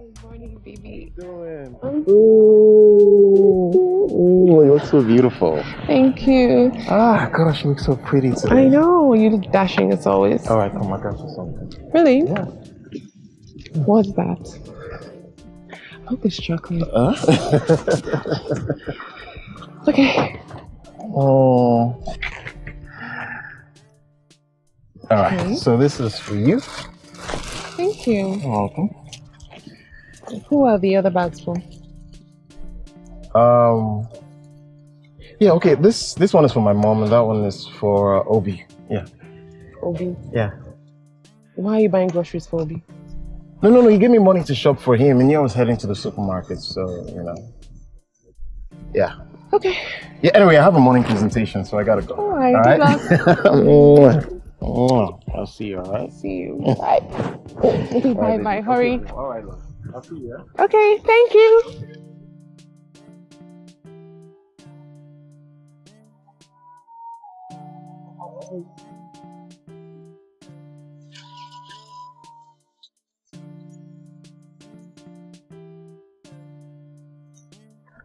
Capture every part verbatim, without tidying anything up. Good morning, baby. How you doing? I'm Ooh, you look so beautiful. Thank you. Ah, gosh, you look so pretty today. I know. You look dashing as always. All right, come on, grab something. Really? Yeah. What's that? I hope it's chocolate. Uh -huh. Okay. Oh. All right, okay. So this is for you. Thank you. You're welcome. Who are the other bags for? Um. Yeah. Okay. This this one is for my mom, and that one is for uh, Obi. Yeah. Obi. Yeah. Why are you buying groceries for Obi? No, no, no. He gave me money to shop for him, and he was heading to the supermarket, so you know. Yeah. Okay. Yeah. Anyway, I have a morning presentation, so I gotta go. All right. All right? Good luck. Oh, I'll see you, all right? See you. Bye. Bye, bye, bye. Hurry. All right, love. I'll see you. Yeah? Okay, thank you.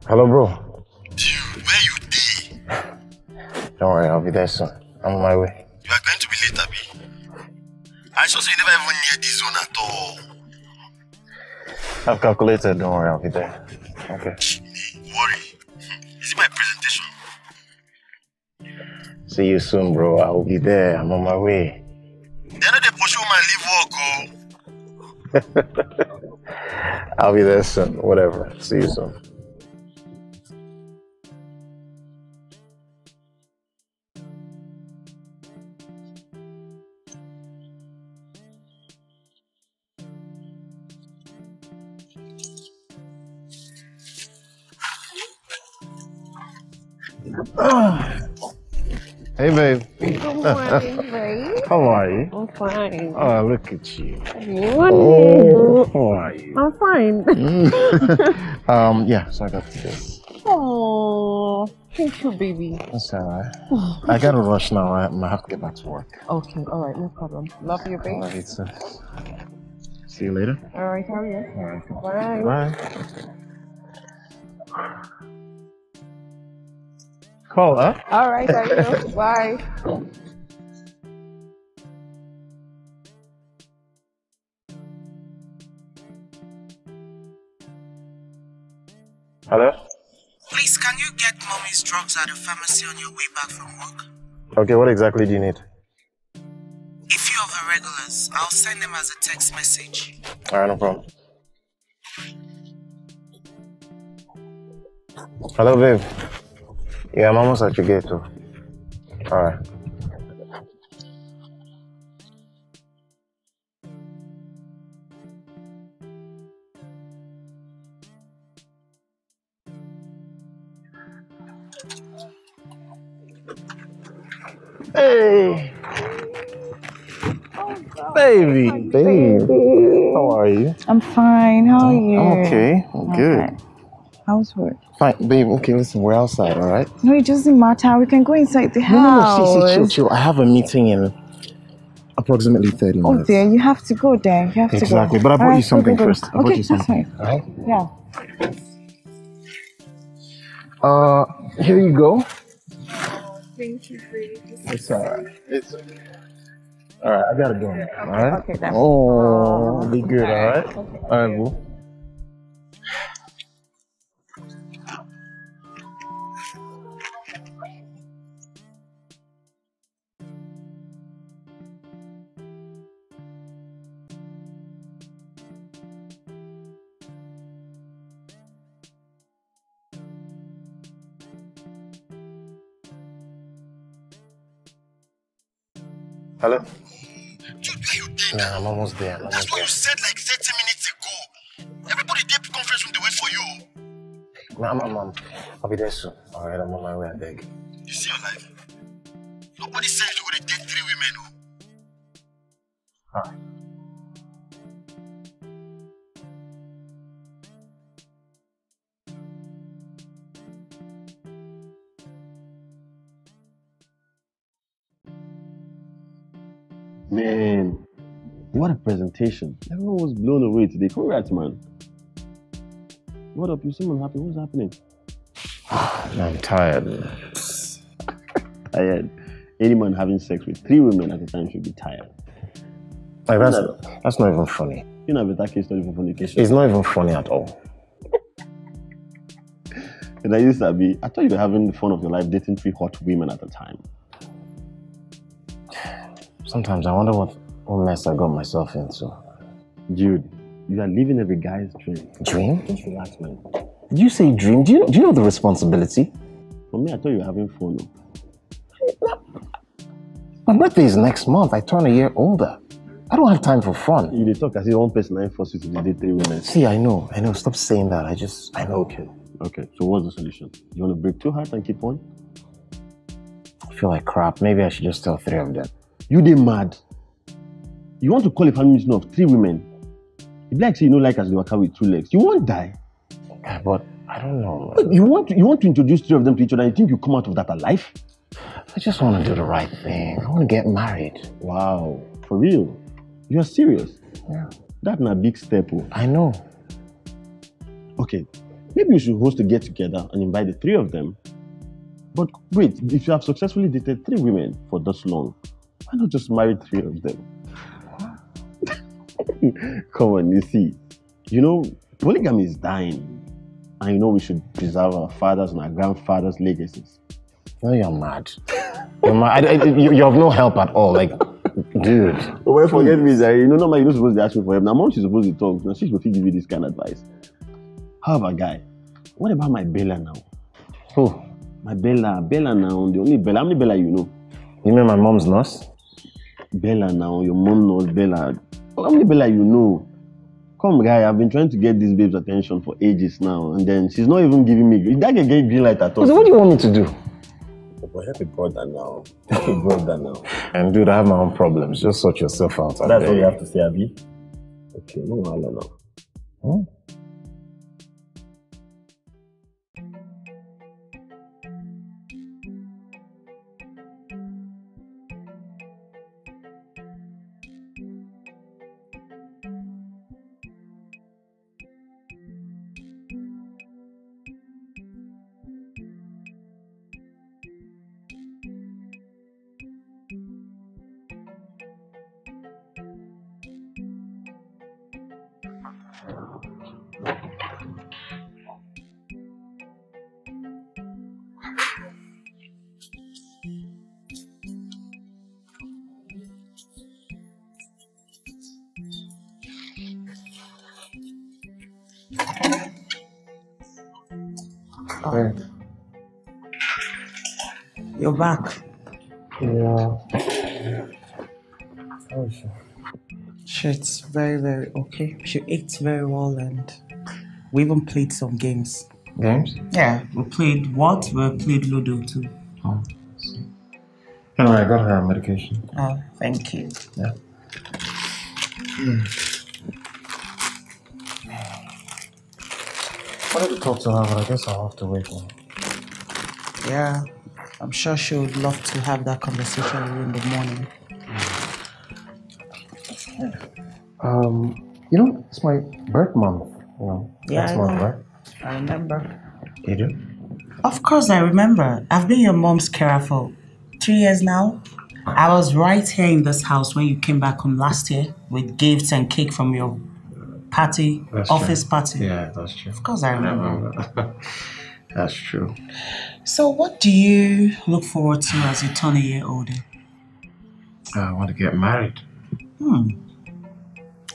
Hello, bro. Dude, where you be? Don't worry, I'll be there soon. I'm on my way. I saw you never even near this zone at all. I've calculated, don't worry, I'll be there. Okay. Worry. Is it my presentation? See you soon, bro. I'll be there. I'm on my way. Then they push home and leave work, oh. I'll be there soon. Whatever. See you soon. Hey, babe. Good morning, babe. How are you? I'm fine. Oh, look at you. Good morning. Oh, how are you? I'm fine. Mm. um, yeah, so I got this. Oh, thank you, baby. That's all right. Oh, I gotta rush now. I, I have to get back to work. Okay, all right, no problem. Love you, babe. All right, so. See you later. All right, how are you? All right. Bye. Bye. Call, huh? All right, I will. Bye. Hello? Please, can you get mommy's drugs at the pharmacy on your way back from work? Okay, what exactly do you need? A few of the regulars. I'll send them as a text message. All right, no problem. Hello, babe. Yeah, I'm almost at your gate too. All right. Hey, oh, baby. Baby. Baby, how are you? I'm fine. How are you? Okay, I'm good. Right. How's work? Fine, babe. Okay, listen, we're outside, all right? No, it doesn't matter. We can go inside the house. No, no, no. See, see, chill, chill. I have a meeting in approximately thirty minutes. Oh, dear. You have to go there. You have exactly. to go. Exactly. But I bought right, you something go, go, go. first. I okay, bought you something. All right? Yeah. Uh, here you go. Oh, thank you, babe. It's all right. It's okay. All right, I got to go. Okay, all right? Okay, that's Oh, oh be good, all right? All right, okay, all right, boo. Hello? Dude, where you did? Nah, I'm almost there. I'm That's almost what there. You said like thirty minutes ago. Everybody did the conference room, they wait for you. Nah, I'm, I'm, I'm, I'll be there soon. All right, I'm on my way, I beg. You see your life? Nobody said you would date three women, oh. All right. Man, what a presentation. Everyone almost blown away today. Congrats, man. What up? You seem unhappy. What's happening? I'm tired. Tired. Any man having sex with three women at a time should be tired. Like that's, that, that's not even funny. You know, have a case study for fornication. It's not even funny at all. And I used to be, I thought you were having the fun of your life dating three hot women at a time. Sometimes I wonder what, what mess I got myself into. Dude, you are living every guy's dream. Dream? Just relax, man. Did you say dream? Do you, do you know the responsibility? For me, I thought you were having fun. My birthday is next month. I turn a year older. I don't have time for fun. You talk as if one person I force you to date three women. See, I know. I know. Stop saying that. I just, I know. Okay. Okay, so what's the solution? You want to break two hearts and keep on? I feel like crap. Maybe I should just tell three of them. You dey mad. You want to call a family meeting of three women. If like say you know like as they walk out with two legs, you won't die. Okay, but I don't know. But you want to, you want to introduce three of them to each other and you think you come out of that alive? I just want to do the right thing. I want to get married. Wow, for real? You're serious? Yeah. That's my big step. I know. Okay. Maybe you should host a get-together and invite the three of them. But wait, if you have successfully dated three women for this long, why not just marry three of them? Come on, you see. You know, polygamy is dying. And you know we should preserve our fathers' and our grandfathers' legacies. No, you're mad. You're mad. I, I, you, you have no help at all. Like, dude. Well, forget me, Zari. You know, normally you're not supposed to ask me for help. Now, mom, she's supposed to talk. Now, she's supposed to give you this kind of advice. How about guy? What about my Bella now? Who? Oh. My Bella, Bella now, the only Bella. How many Bella you know? You mean my mom's nurse? Bella now, your mom knows Bella. How many Bella you know? Come guy, I've been trying to get this babe's attention for ages now, and then she's not even giving me. That can get green light at all. So what do you want me to do? Well, help your brother now. Help your brother now. And dude, I have my own problems. Just sort yourself out. That's what you have to say, Abi. Okay, no matter now. Huh? You're back. Yeah. Oh, sure. She's very, very okay. She ate very well, and we even played some games. Games? Yeah. We played what? We played Ludo too. Oh. See. Anyway, I got her medication. Oh, thank you. Yeah. Mm. I wanted to talk to her, but I guess I'll have to wait for her. Yeah. I'm sure she would love to have that conversation with you in the morning. Um, you know, it's my birth month. You know, yeah, next I month, know. Right? I remember. You do? Of course I remember. I've been your mom's carer for three years now. I was right here in this house when you came back home last year with gifts and cake from your party, that's office true. Party. Yeah, that's true. Of course I remember. I remember. That's true. So what do you look forward to as you turn a year older? I want to get married. Hmm.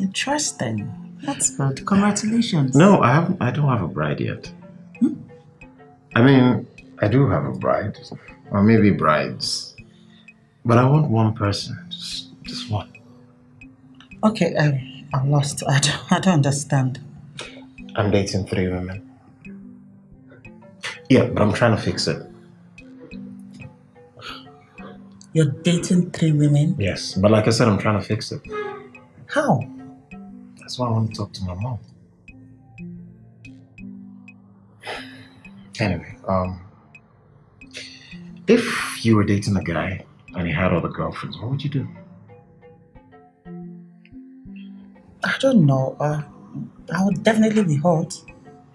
Interesting. That's good. Congratulations. No, I haven't. I don't have a bride yet. Hmm? I mean, I do have a bride, or maybe brides, but I want one person, just, just one. Okay, I'm, I'm lost. I don't, I don't understand. I'm dating three women. Yeah, but I'm trying to fix it. You're dating three women? Yes, but like I said, I'm trying to fix it. How? That's why I want to talk to my mom. Anyway, um, if you were dating a guy and he had other girlfriends, what would you do? I don't know. Uh, I would definitely be hurt.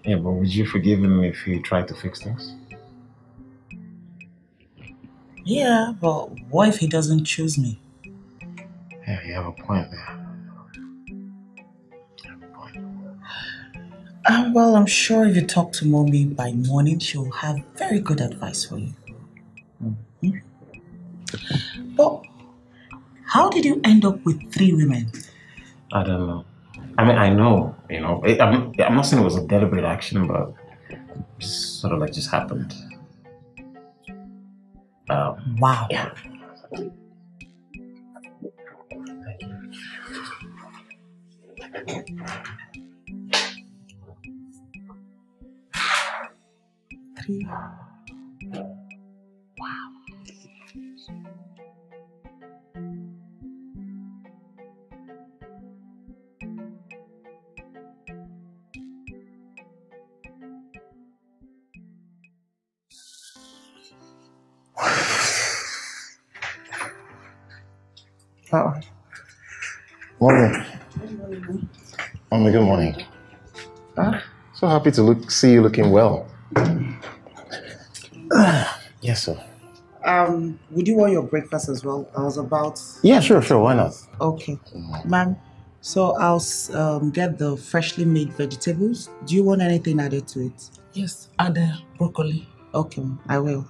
Yeah, but would you forgive him if he tried to fix things? Yeah, but what if he doesn't choose me? Yeah, you have a point there. You have a point. Uh, well, I'm sure if you talk to Mommy by morning, she'll have very good advice for you. Mm-hmm. But how did you end up with three women? I don't know. I mean, I know, you know. It, I'm, I'm not saying it was a deliberate action, but it sort of like just happened. Um, wow. Yeah. Three. Wow. Oh. Morning. Good morning. Mommy, good morning. Huh? So happy to look, see you looking well. Yes, sir. Um, would you want your breakfast as well? I was about... Yeah, sure, sure. Why not? Okay. Ma'am, so I'll um, get the freshly made vegetables. Do you want anything added to it? Yes, add uh, broccoli. Okay, I will.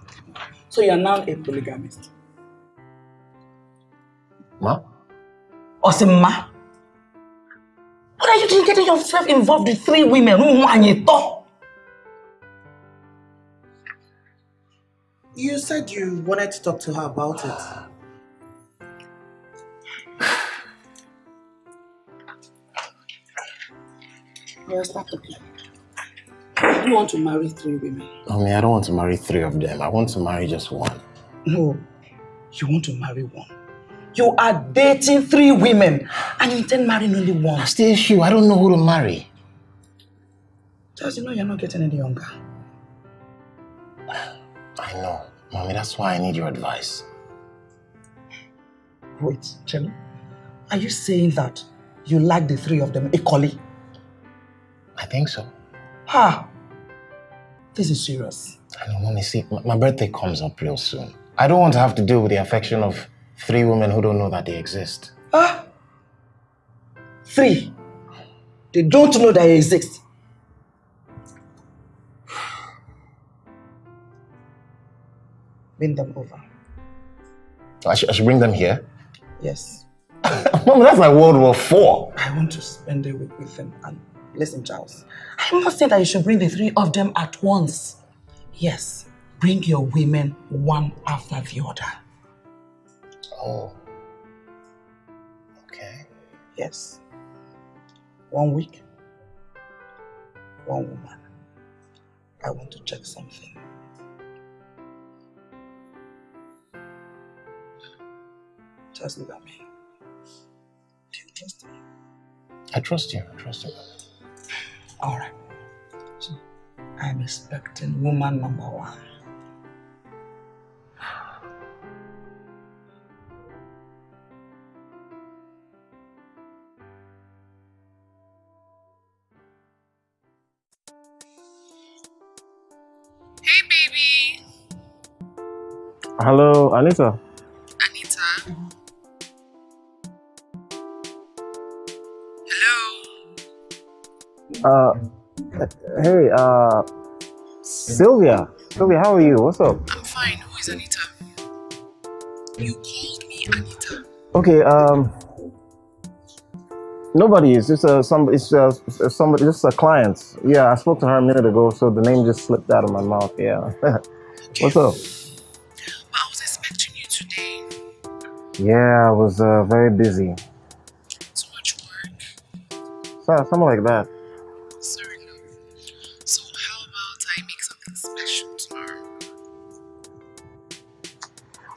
So you're now a polygamist? Ma? Or say, ma? What are you doing getting yourself involved with three women? You said you wanted to talk to her about it. Well, start talking. You want to marry three women? I mean, I don't want to marry three of them. I want to marry just one. No, you want to marry one. You are dating three women and you intend marrying only one. That's the issue. I don't know who to marry. Charles, you know you're not getting any younger. I know. Mommy, that's why I need your advice. Wait, Charlie. Are you saying that you like the three of them equally? I think so. Ha! This is serious. I know, Mommy. See, my birthday comes up real soon. I don't want to have to deal with the affection of three women who don't know that they exist. Huh? Three? They don't know that they exist. Bring them over. I should, I should bring them here? Yes. Mom, that's like World War Four. I want to spend a week with them. And listen, Charles, I'm not saying that you should bring the three of them at once. Yes, bring your women one after the other. Oh. Okay. Yes. One week. One woman. I want to check something. Just look at me. Do you trust me? I trust you. I trust you. All right. So I'm expecting woman number one. Hello, Anita. Anita? Hello? Uh, hey, uh, Sylvia. Sylvia, how are you? What's up? I'm fine. Who is Anita? You called me Anita. Okay, um, nobody is. Just uh, some, it's uh, somebody, just a client. Yeah, I spoke to her a minute ago, so the name just slipped out of my mouth. Yeah. What's up? Yeah, I was uh, very busy. So much work? So, something like that. Sorry, no. So how about I make something special tomorrow?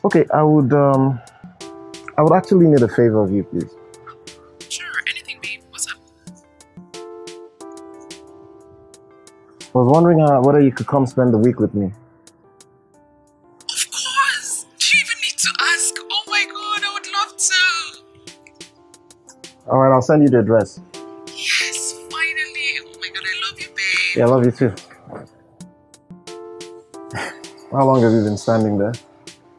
Okay, I would, um... I would actually need a favor of you, please. Sure, anything, babe. What's up? I was wondering uh, whether you could come spend the week with me. I'll send you the address. you. Oh my God, I love you, babe. Yeah, I love you too. How long have you been standing there?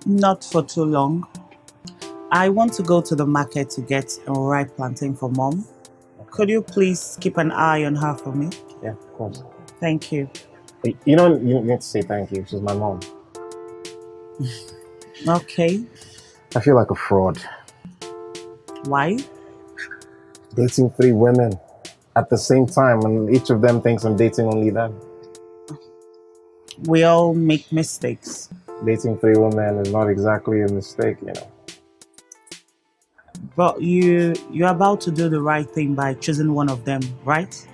Not for too long. I want to go to the market to get a ripe plantain for Mom. Could you please keep an eye on her for me? Yeah, of course. Thank you. You don't, you don't need to say thank you. She's my mom. Okay. I feel like a fraud. Why? Dating three women at the same time, and each of them thinks I'm dating only them. We all make mistakes. Dating three women is not exactly a mistake, you know. But you, you're about to do the right thing by choosing one of them, right?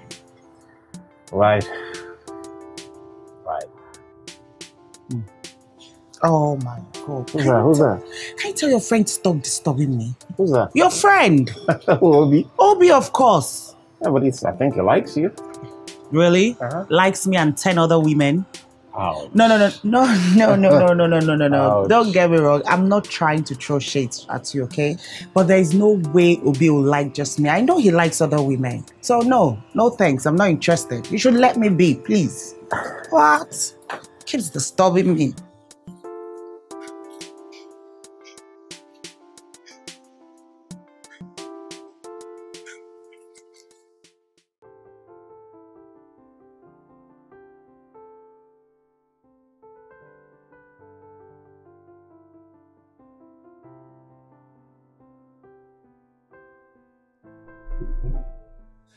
Right. Right. Mm. Oh my God. Who's that? Who's that? Can you tell your friend to stop disturbing me? Who's that? Your friend. Obi. Obi, of course. Yeah, but it's, I think he likes you. Really? Uh-huh. Likes me and ten other women? Ouch. No, no, no, no, no, no, no, no, no, no, no. Don't get me wrong. I'm not trying to throw shades at you, okay? But there is no way Obi will like just me. I know he likes other women. So no, no thanks. I'm not interested. You should let me be, please. What? Keeps disturbing me.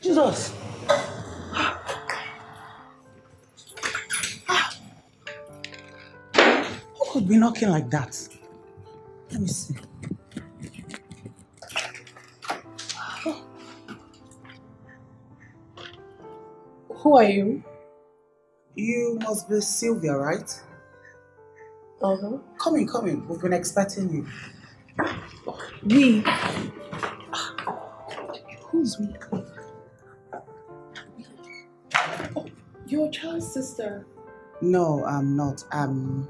Jesus! Who could be knocking like that? Let me see. Oh. Who are you? You must be Sylvia, right? Uh-huh. Come in, come in. We've been expecting you. Me? Who's me? You're Charles' sister. No, I'm not. I'm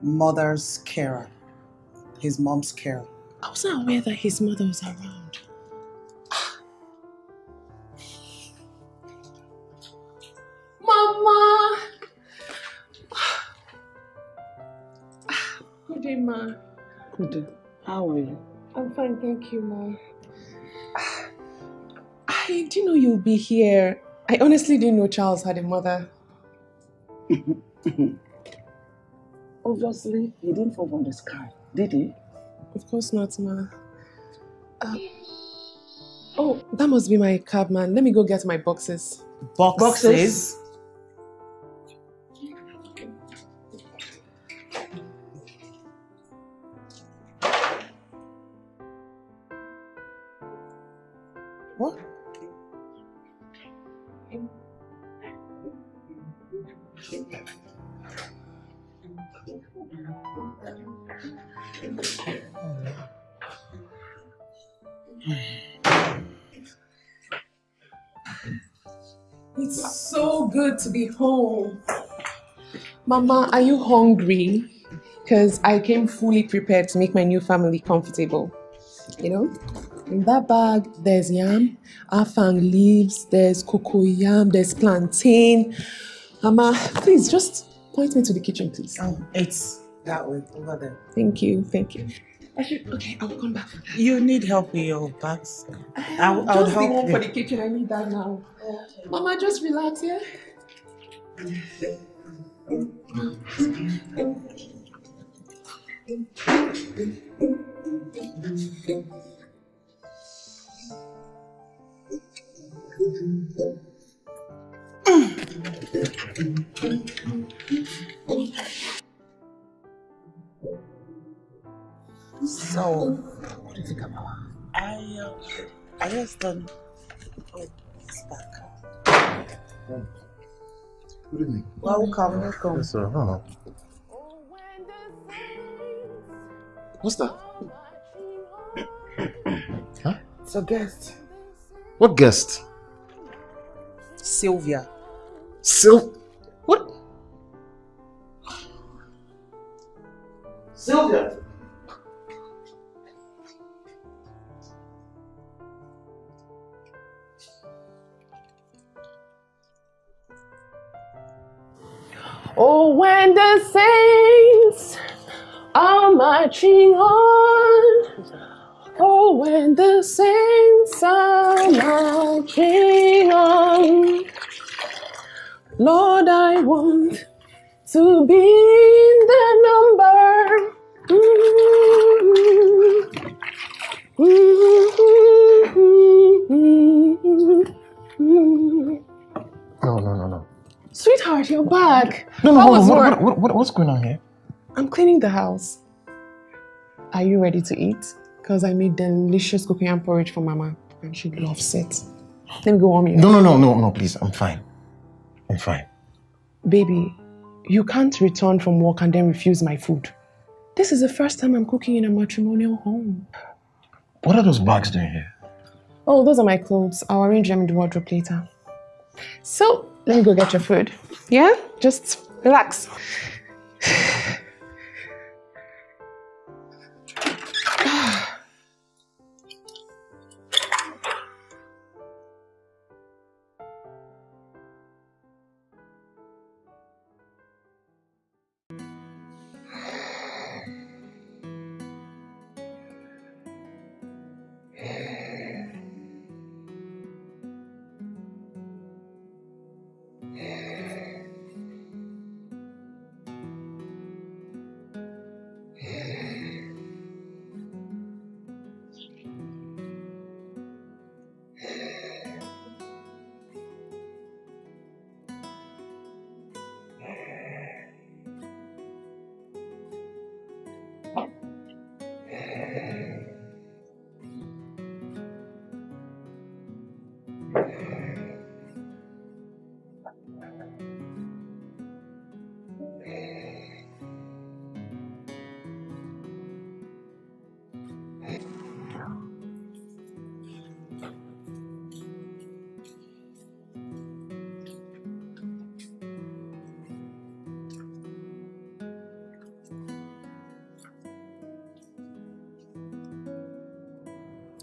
mother's carer. His mom's carer. I wasn't aware that his mother was around. Mama! Good day, Ma. Good day. How are you? I'm fine, thank you, Ma. I didn't know you'd be here. I honestly didn't know Charles had a mother. Obviously, he didn't fall from the sky, did he? Of course not, Ma. Uh, oh, that must be my cab, man. Let me go get my boxes. Boxes? Boxes? What? It's so good to be home. Mama, are you hungry? Because I came fully prepared to make my new family comfortable. You know? In that bag, there's yam, afang leaves, there's cocoyam, there's plantain. Mama, please just point me to the kitchen, please. Oh, it's that way, over there. Thank you, thank you. I should, okay, I'll come back. You need help with your bags. I'll, I'll help you. Just for the kitchen, I need that now. Okay. Mama, just relax, yeah? So, what do you think about her? I, uh, I just done. Oh, it's back. Good evening. Welcome, welcome. Yes, sir. Oh. What's that? Huh? It's a guest. What guest? Sylvia. Syl... What? Sylvia! Oh, when the saints are marching on. Oh, when the saints are marching on. Lord, I want to be in the number. Mm-hmm. Mm-hmm. Mm-hmm. No, no, no, no. Sweetheart, you're back. No, no, no, no. What, what, what, what's going on here? I'm cleaning the house. Are you ready to eat? Because I made delicious cooking and porridge for Mama, and she loves it. Let me go warm you up. No, no, no, no, no, please. I'm fine. I'm fine. Baby, you can't return from work and then refuse my food. This is the first time I'm cooking in a matrimonial home. What are those bags doing here? Oh, those are my clothes. I'll arrange them in the wardrobe later. So, let me go get your food. Yeah? Just relax.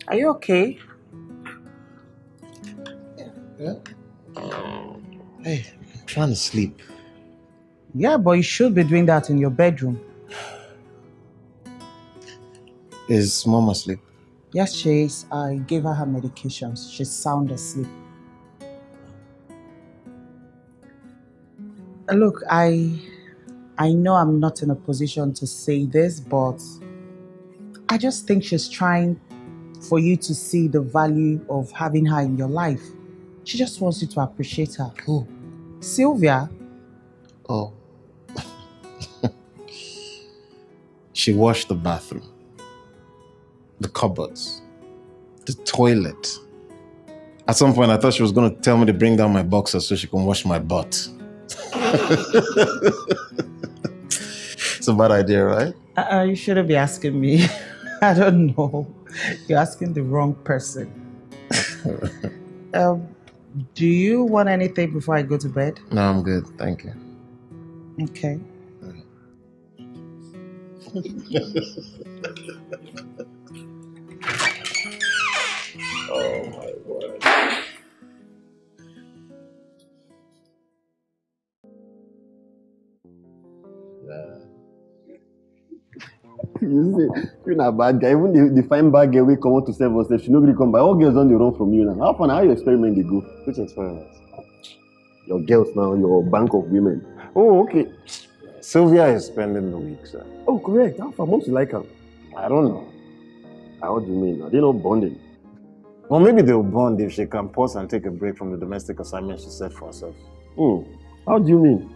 Are you okay? Yeah. Hey, I'm trying to sleep. Yeah, but you should be doing that in your bedroom. Is Mom asleep? Yes, she is. I gave her her medications. She's sound asleep. Look, I, I know I'm not in a position to say this, but I just think she's trying for you to see the value of having her in your life. She just wants you to appreciate her. Who? Sylvia. Oh. She washed the bathroom, the cupboards, the toilet. At some point, I thought she was going to tell me to bring down my boxers so she can wash my butt. It's a bad idea, right? Uh-uh, you shouldn't be asking me. I don't know. You're asking the wrong person. um, do you want anything before I go to bed? No, I'm good. Thank you. Okay. Oh, my word. Yeah. You see, you're not a bad guy. Even the, the fine bad girl we come out to serve us, if she nobody come by, all girls on the run from you now. How fun, how you experiment they go? Which experiment? Your girls now, your bank of women. Oh, okay. Sylvia is spending the week, sir. Oh, correct. How far mom she like her? I don't know. How do you mean? Are they not bonding? Well, maybe they'll bond if she can pause and take a break from the domestic assignment she set for herself. Hmm. How do you mean?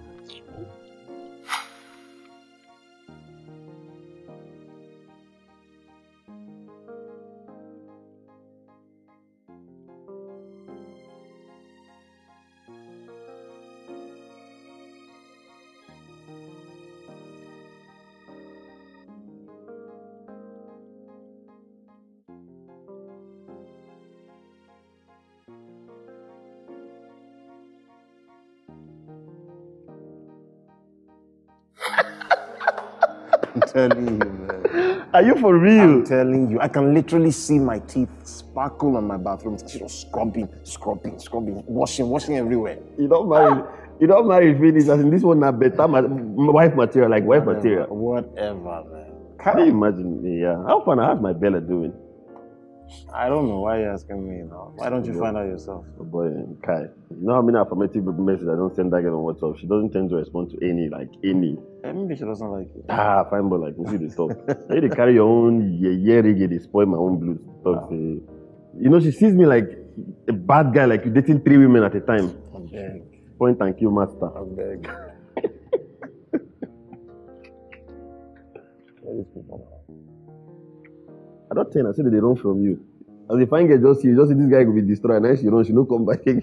Telling you, man. Are you for real? I'm telling you, I can literally see my teeth sparkle on my bathroom. She was scrubbing, scrubbing, scrubbing, washing, washing everywhere. You don't mind. You don't marry finish. I think this one not better. My, my wife material, like wife whatever, material. Whatever, man. Can you imagine me? Yeah. How fun I have my Bella doing? I don't know why you're asking me now. Why don't you yeah. find out yourself? Oh boy, Kai. You know how many affirmative messages I don't send that girl on WhatsApp? She doesn't tend to respond to any, like any. Yeah, maybe she doesn't like it. Ah, fine, but like, you see the stuff. I need to carry your own yeah, yeah, reggae, they spoil my own blue stuff. Yeah. You know, she sees me like a bad guy, like you dating three women at a time. Okay. Point and kill master. I beg. I don't tell her, I say that they run from you. As if I get just see, just see this guy will be destroyed, and then she run, she don't come back again.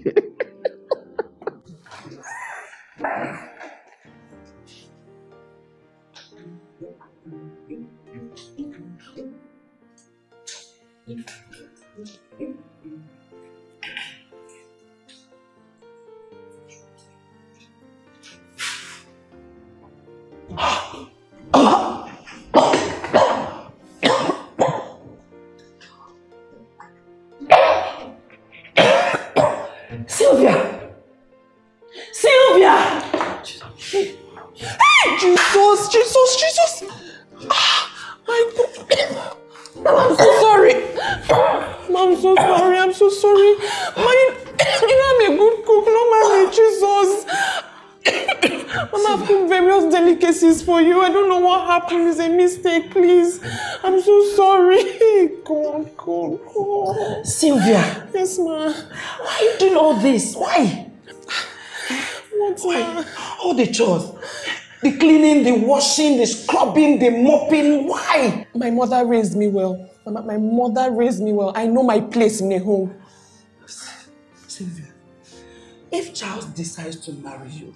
Sylvia! Yes, ma'am. Why are you doing all this? Why? What? Why? All the chores. The cleaning, the washing, the scrubbing, the mopping. Why? My mother raised me well. My, my mother raised me well. I know my place in a home. Sylvia, if Charles decides to marry you,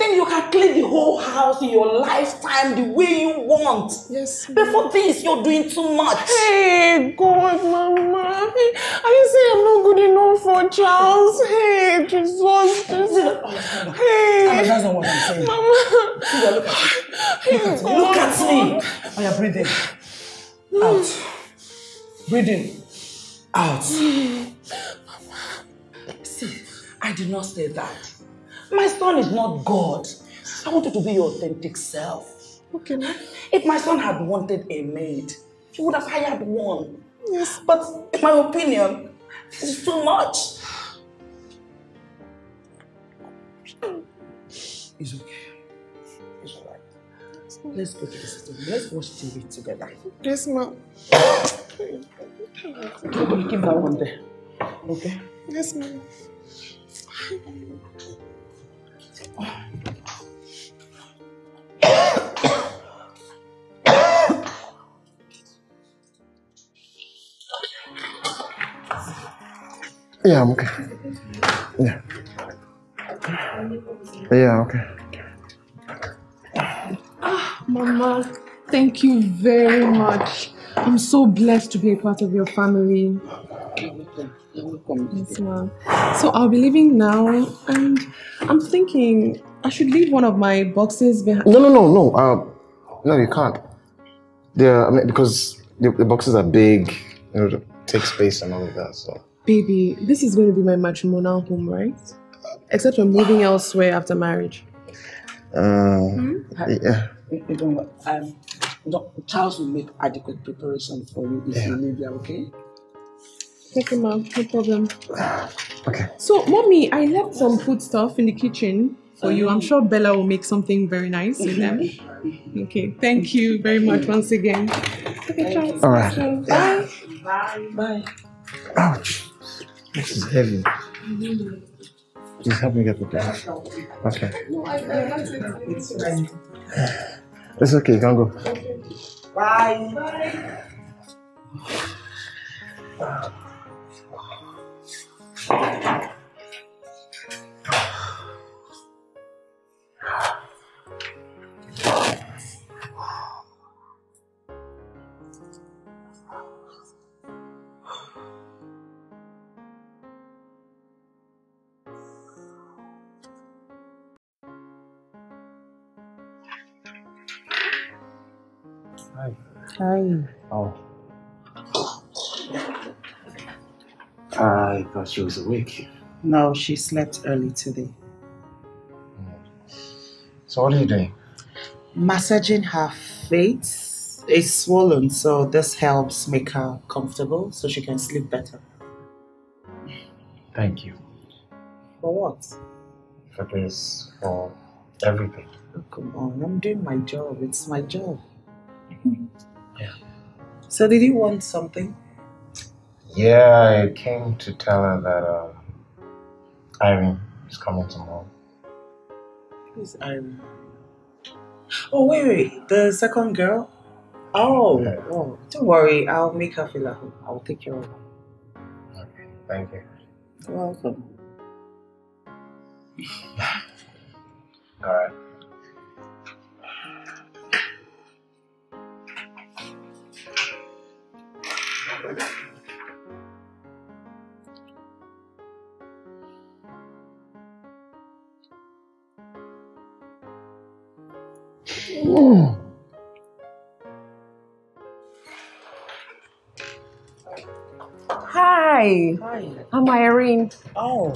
then you can clean the whole house in your lifetime the way you want. Yes. Before this, you're doing too much. Hey, God, Mama. Are you saying I'm not good enough for Charles? Hey, Jesus, Jesus. Hey. That's not what I'm saying. Mama. Sylvia, look at me. Look at me. Look at me. Oh, you're breathing. Out. Breathing. Out. Mama. See, I did not say that. My son is not God. I want you to be your authentic self. Okay. If my son had wanted a maid, he would have hired one. Yes. But in my opinion, this is too much. It's okay. It's all right. Let's go to the system. Let's watch T V together. Yes, ma'am. You keep that one there. Okay? Yes, ma'am. Yeah, I'm okay. Yeah. Yeah, okay. Ah, Mama, thank you very much. I'm so blessed to be a part of your family. Yes, ma'am. So I'll be leaving now, and I'm thinking I should leave one of my boxes behind. No, no, no, no. Uh, no, you can't. They're, I mean, because the, the boxes are big, you know, take space and all of that. So, baby, this is going to be my matrimonial home, right? Except I'm moving elsewhere after marriage. Uh, mm-hmm. Yeah. You don't, um, don't, Charles will make adequate preparation for you if yeah. you leave here, okay? Take them out, no problem. Okay. So, Mommy, I left some food stuff in the kitchen for you. I'm sure Bella will make something very nice with them. Okay, thank you very much once again. Okay, Charles. All right. Bye. Yeah. Bye. Bye. Ouch. This is heavy. Just help me get the bag. Okay. It's okay, you can go. Bye. Bye. Hi. Hi. Oh. I thought she was awake. No, she slept early today. So what are you doing? Massaging her face. It's swollen, so this helps make her comfortable so she can sleep better. Thank you. For what? For this, for everything. Oh, come on, I'm doing my job. It's my job. Yeah. So did you want something? Yeah, I came to tell her that uh, Irene is coming tomorrow. Who's Irene? Oh, wait, wait, the second girl? Oh, yeah. Oh, don't worry, I'll make her feel at home. I'll take care of her. Okay, thank you. You're welcome. Alright. Ooh. Hi. Hi. I'm Irene. Oh.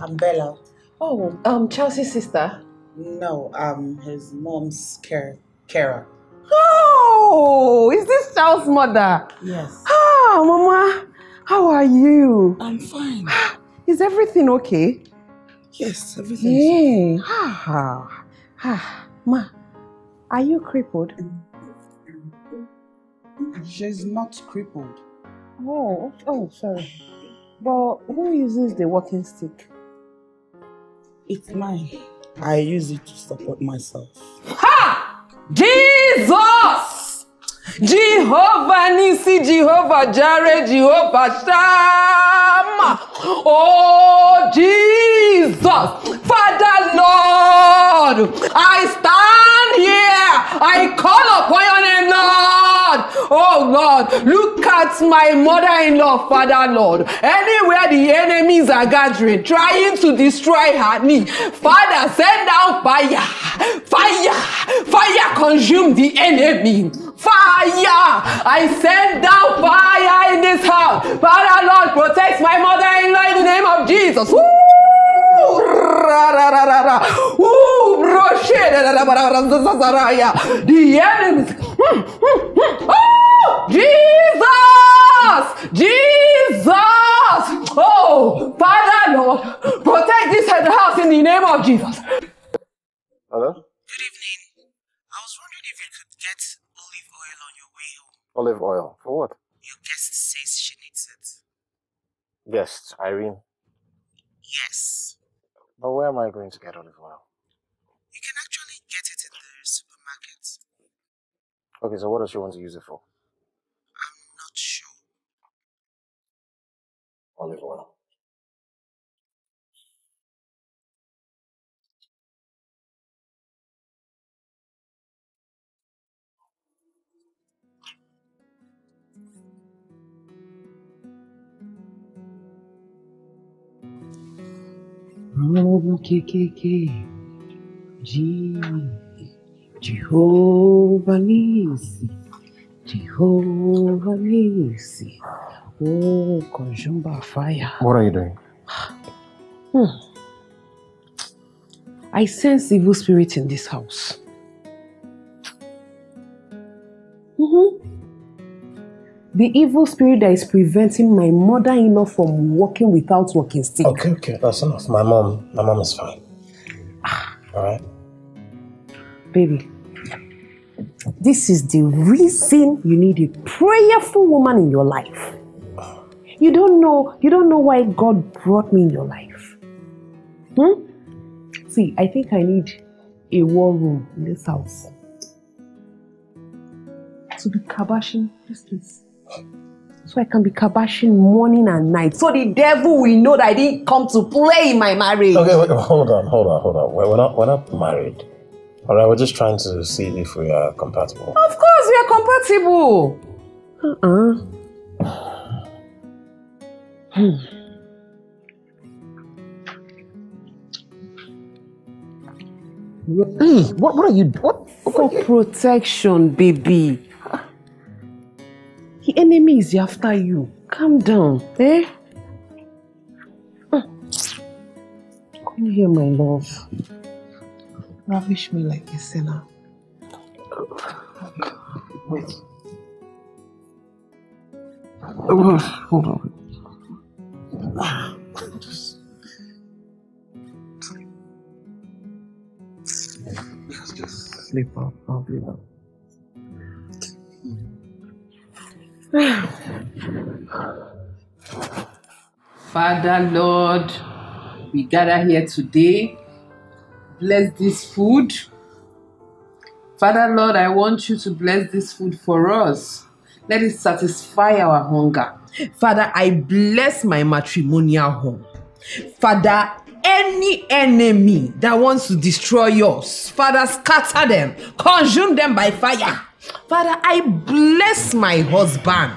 I'm Bella. Oh, um, Chelsea's sister. No, um, his mom's care carer. Oh, is this Charles' mother? Yes. Ah, Mama, how are you? I'm fine. Is everything okay? Yes, everything. Hey. Yeah. Ah, ah, Ma, are you crippled? She's not crippled. Oh, oh, sorry. Well, who uses the walking stick? It's mine. I use it to support myself. Ha! Jesus! Jehovah Nisi, Jehovah Jireh, Jehovah Shammah. Oh, Jesus! Father, Lord, I stand here. I call upon your name, Lord. Oh, Lord, look at my mother-in-law, Father, Lord. Anywhere the enemies are gathering, trying to destroy her knee, Father, send down fire. Fire. Fire consume the enemy. Fire. I send down fire in this house. Father, Lord, protect my mother-in-law in the name of Jesus. The enemies. Oh, Jesus! Jesus! Oh, Father, Lord, protect this house in the name of Jesus. Hello? Good evening. I was wondering if you could get olive oil on your way home. Olive oil? For what? Your guest says she needs it. Guest, Irene? Yes. But where am I going to get olive oil? You can actually get it in the supermarket. Okay, so what does she want to use it for? I'm not sure. Olive oil. Jehovah Nisi, Jehovah Nisi. Oh, consumed by fire. What are you doing? Hmm. I sense evil spirit in this house. Mm-hmm. The evil spirit that is preventing my mother-in-law from walking without walking stick. Okay, okay, that's enough. My mom, my mom is fine. All right? Baby, this is the reason you need a prayerful woman in your life. You don't know, you don't know why God brought me in your life. Hmm? See, I think I need a war room in this house. To be kabashing this place. So I can be kabashing morning and night. So the devil will know that I didn't come to play in my marriage. Okay, wait, hold on, hold on, hold on. We're not, we're not married. All right, we're just trying to see if we are compatible. Of course, we are compatible. Uh-uh. Hmm. Hey, what, what are you doing? For protection, baby. The enemy is after you. Calm down, eh? Come here, my love. Ravish me like a sinner. Wait. Oh, hold on. Just... Just, just sleep up. I'll be up. Father, Lord, we gather here today. Bless this food. Father, Lord, I want you to bless this food for us. Let it satisfy our hunger. Father, I bless my matrimonial home. Father, any enemy that wants to destroy yours, Father, scatter them, consume them by fire. Father, I bless my husband.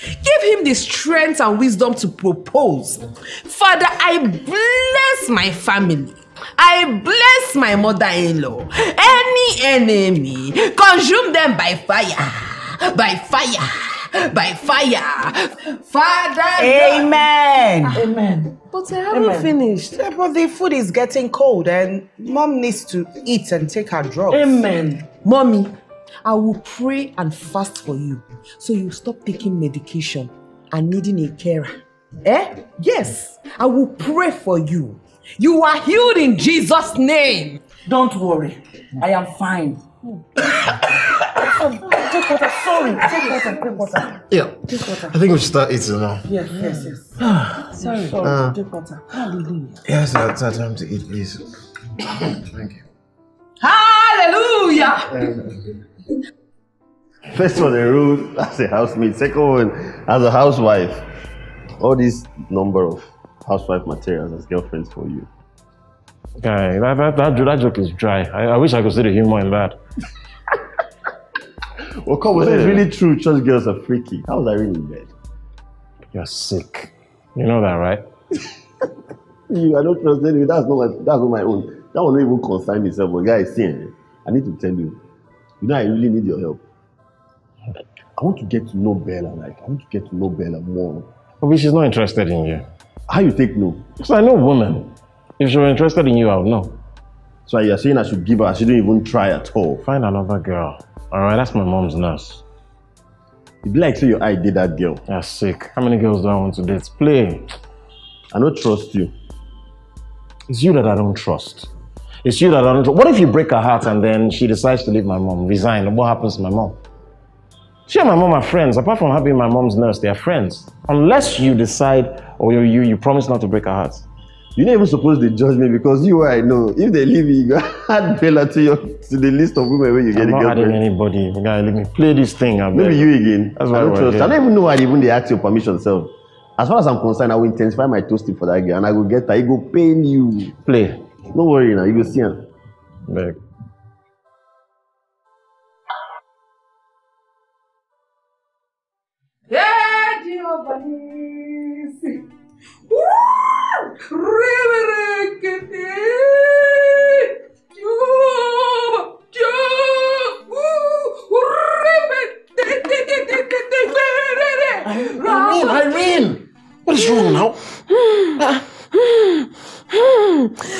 Give him the strength and wisdom to propose. Father, I bless my family. I bless my mother-in-law. Any enemy, consume them by fire, by fire, by fire. Father, amen. Lord. Amen. But I haven't amen. finished. Yeah, but the food is getting cold and mom needs to eat and take her drugs. Amen. Mommy, I will pray and fast for you so you stop taking medication and needing a carer. Eh? Yes, I will pray for you. You are healed in Jesus' name. Don't worry, I am fine. Take water, sorry. Take water, take water. Yeah. Take water. I think we should start eating now. Yes, yes, yes. sorry, sorry. Uh, take water. Hallelujah. Yes, it's our time to eat, please. Thank you. Hallelujah. Amen. First one, a rule as a housemate. Second one, as a housewife. All this number of housewife materials as girlfriends for you. Guy, that, that, that, that joke is dry. I, I wish I could see the humor in that. Well, come on, it's really true. Church girls are freaky. How was Irene in bed? You're sick. You know that, right? you, I don't trust anybody. That's not my, that's not my own. That will not even concern myself. But guys, see, I need to tell you. You know, I really need your help. I want to get to know Bella, like, I want to get to know Bella more. But she's not interested in you. How you take no? Because I know women. If she were interested in you, I would know. So you're saying I should give her, I shouldn't even try at all? Find another girl. Alright, that's my mom's nurse. It'd be like say your eye did that girl. That's sick. How many girls do I want to date? Play. I don't trust you. It's you that I don't trust. It's you that I don't trust. What if you break her heart and then she decides to leave my mom, resign? What happens to my mom? She and my mom are friends. Apart from her being my mom's nurse, they are friends. Unless you decide or you, you, you promise not to break her heart. You're not even supposed to judge me because you I know. If they leave you, you add Bella to, your, to the list of women where you get a girlfriend. I'm not adding anybody. You gotta let me play this thing. I'm Maybe there. you again. That's why I don't trust. I don't even know why even they ask your permission self. As far as I'm concerned, I will intensify my toasting for that girl and I will get her. It will pain you. Play. Don't worry now. You will see her. Back. Irene, Irene, what is wrong now?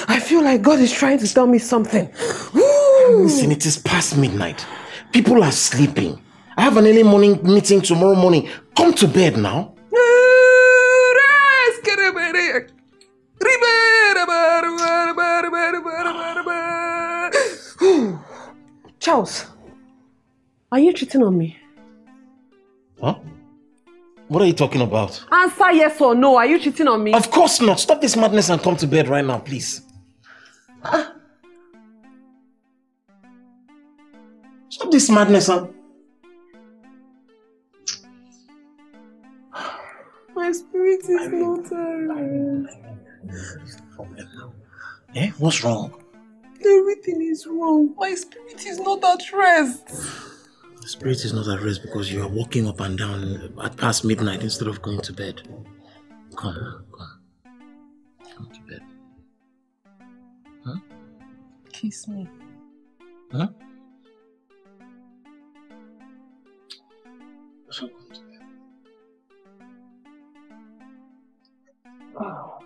I feel like God is trying to tell me something. Listen, it is past midnight. People are sleeping. I have an early morning meeting tomorrow morning. Come to bed now. Charles, are you cheating on me? Huh? What are you talking about? Answer yes or no. Are you cheating on me? Of course not. Stop this madness and come to bed right now, please. Huh? Stop this madness and... My spirit is I mean, not tired. I mean, I mean, what's the problem now? Eh? What's wrong? Everything is wrong. My spirit is not at rest. The spirit is not at rest because you are walking up and down at past midnight instead of going to bed. Come, come. Come to bed. Huh? Kiss me. Huh? So come to bed. Wow.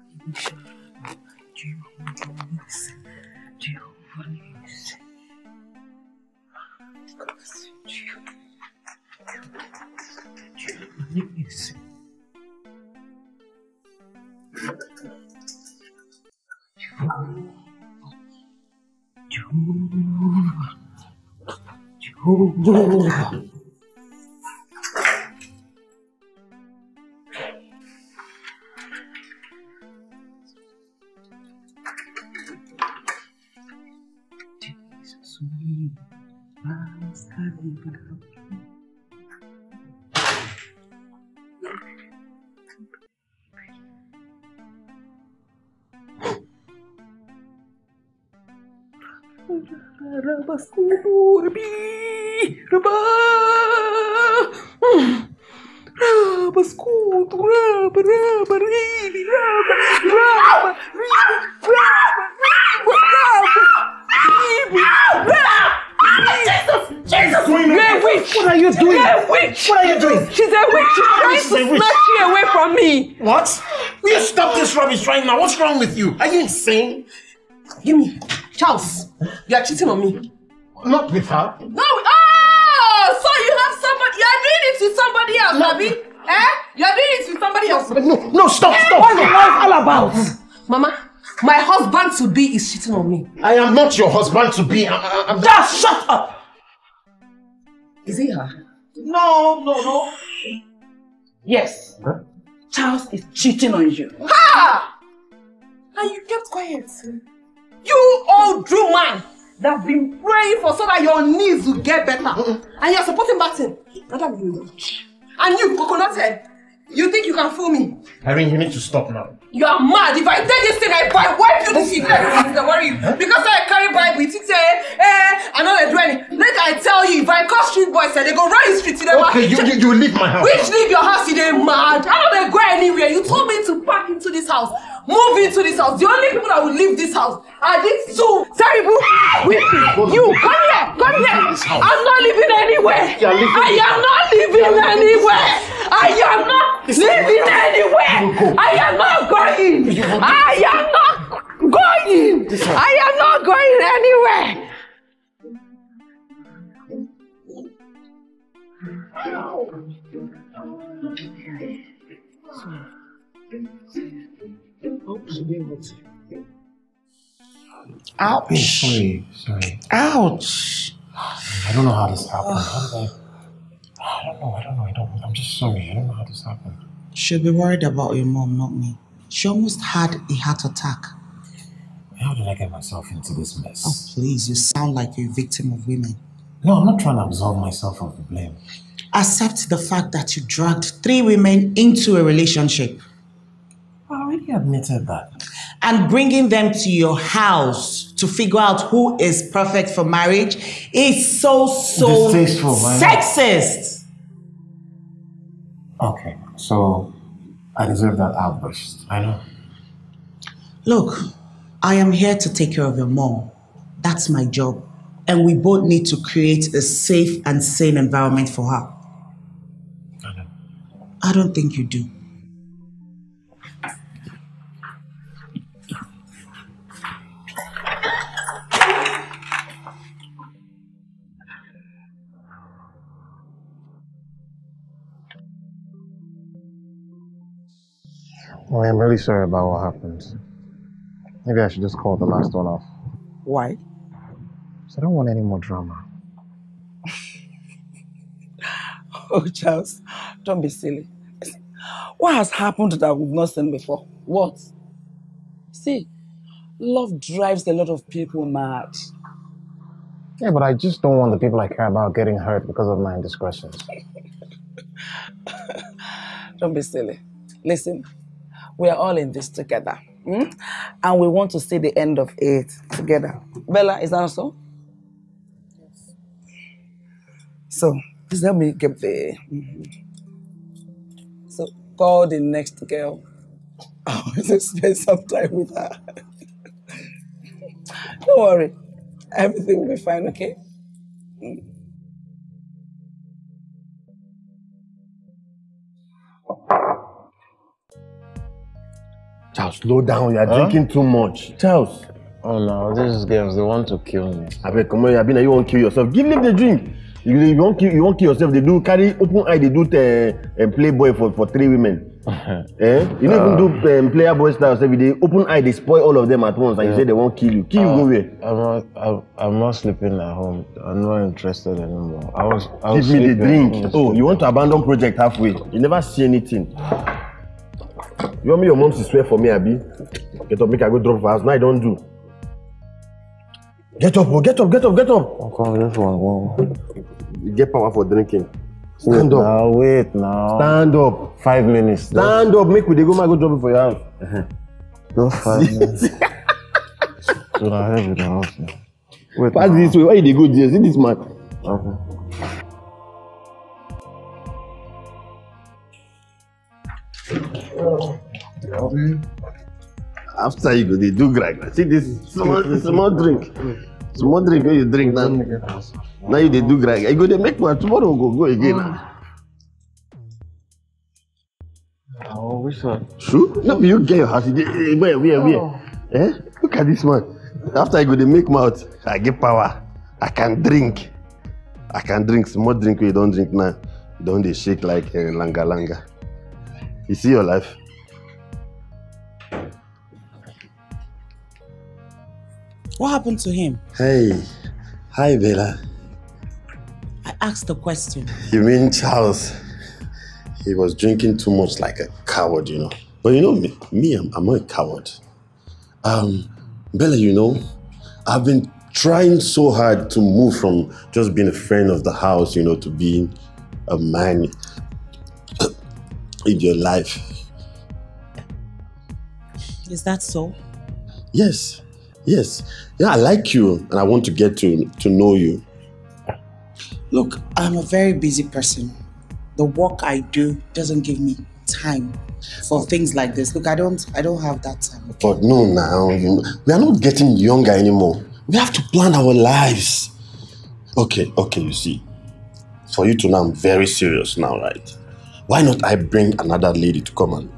Jehovah, what's wrong with you? Are you insane? Give me. Charles, you are cheating on me. Not with her. No. Oh, so you have somebody. You are doing it with somebody else, no. Abby. Eh? You are doing it with somebody else. No, no, stop, eh? Stop. What is life all about? Mama, my husband-to-be is cheating on me. I am not your husband-to-be. I'm just shut up. Is it her? No, no, no. Yes. Huh? Charles is cheating on you. Ha! And you kept quiet. You old Jew man that's been praying for so that your knees will get better. Mm-mm. And you're supporting Martin. And you, coconut head, you think you can fool me? Irene, you need to stop now. You are mad. If I take this thing, I buy, wipe you this thing. Don't worry you. Huh? Because I carry Bible, you say, eh, I know they do anything. Let I tell you, if I call street boys, they go round the street to them. Okay, you, you, you leave my house. Which leave your house? You're mad. I don't go anywhere. You told me to pack into this house. Move into this house. The only people that will leave this house are these two terrible people. You come here, come here. I'm not living anywhere. I am not living anywhere. I am not living anywhere. I am not going. I am not going. I am not going anywhere. Ouch. Oh, sorry, sorry. Ouch. I don't know how this happened. How did I... I don't know, I don't know, I don't know. I'm just sorry, I don't know how this happened. She'll be worried about your mom, not me. She almost had a heart attack. How did I get myself into this mess? Oh, please, you sound like you're a victim of women. No, I'm not trying to absolve myself of the blame. Accept the fact that you dragged three women into a relationship. I already admitted that. And bringing them to your house to figure out who is perfect for marriage is so, so sexist. Okay, so I deserve that outburst. I know. Look, I am here to take care of your mom. That's my job. And we both need to create a safe and sane environment for her. I know. I don't think you do. Well, I'm really sorry about what happened. Maybe I should just call the last one off. Why? Because I don't want any more drama. Oh, Charles, don't be silly. What has happened that we've not seen before? What? See, love drives a lot of people mad. Yeah, but I just don't want the people I care about getting hurt because of my indiscretions. Don't be silly. Listen. We are all in this together, mm? And we want to see the end of it together. Bella, is that so? Yes. So, please help me get the... Mm-hmm. So, call the next girl. I want to spend some time with her. Don't worry. Everything will be fine, okay? Mm. Charles, slow down. You are huh? drinking too much. Charles. Oh no, these girls, they want to kill me. I bet, come on, Yabina, you won't kill yourself. Give them the drink. You, you, won't, kill, you won't kill yourself. They do carry open eye, they do uh, um, playboy for, for three women. eh? You don't uh, even do um, player boy styles every day. Open eye, they spoil all of them at once. And yeah. you say they won't kill you. Kill uh, you, go away. I'm not sleeping at home. I'm not interested anymore. I was, I was Give sleeping. me the drink. Oh, you want to abandon project halfway. You never see anything. You want me, your mom to swear for me, Abi? Get up, make I go drop for house. Now I don't do. Get up, oh, get up, get up, get up. Okay, this one, one. Get power for drinking. Stand wait up. Now, wait now. Stand up. Five minutes. Stand though. up. Make with the go, my go drop it for your house. Just five minutes. So I have the house now. Wait. Pass now. This way. Why they go there? See this man. Okay. After you go, they do grag. See this small, small drink. Small drink when you drink now. Now you they do grag. I go they make one tomorrow go go again. Oh, which one? Sure? No, you get your house. Where, where, where? Eh? Look at this man. After I go they make mouth, I get power. I can drink. I can drink small drink when you don't drink now. You don't they shake like uh, langa langa. You see your life. What happened to him? Hey, hi Bella. I asked the question. You mean Charles? He was drinking too much like a coward, you know. But you know me, me I'm, I'm not a coward. Um, Bella, you know, I've been trying so hard to move from just being a friend of the house, you know, to being a man in your life. Is that so? Yes. Yes, yeah, I like you and I want to get to, to know you. Look, I'm a very busy person. The work I do doesn't give me time for things like this. Look, I don't I don't have that time. Okay? But no, now, we are not getting younger anymore. We have to plan our lives. Okay, okay, you see, for you to know I'm very serious now, right? Why not I bring another lady to come and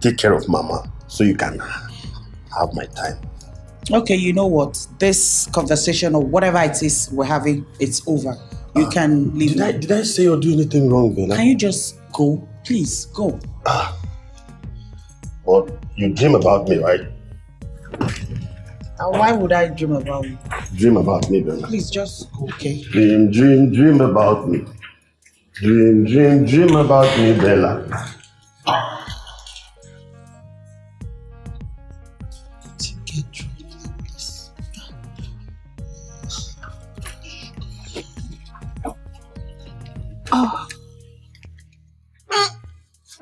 take care of Mama so you can have my time? Okay, you know what? This conversation or whatever it is we're having, it's over. You uh, can leave. Did I, did I say or do anything wrong, Bella? Can you just go? Please, go. Ah. Well, you dream about me, right? And why would I dream about you? Dream about me, Bella. Please, just go, okay? Dream, dream, dream about me. Dream, dream, dream about me, Bella. Oh.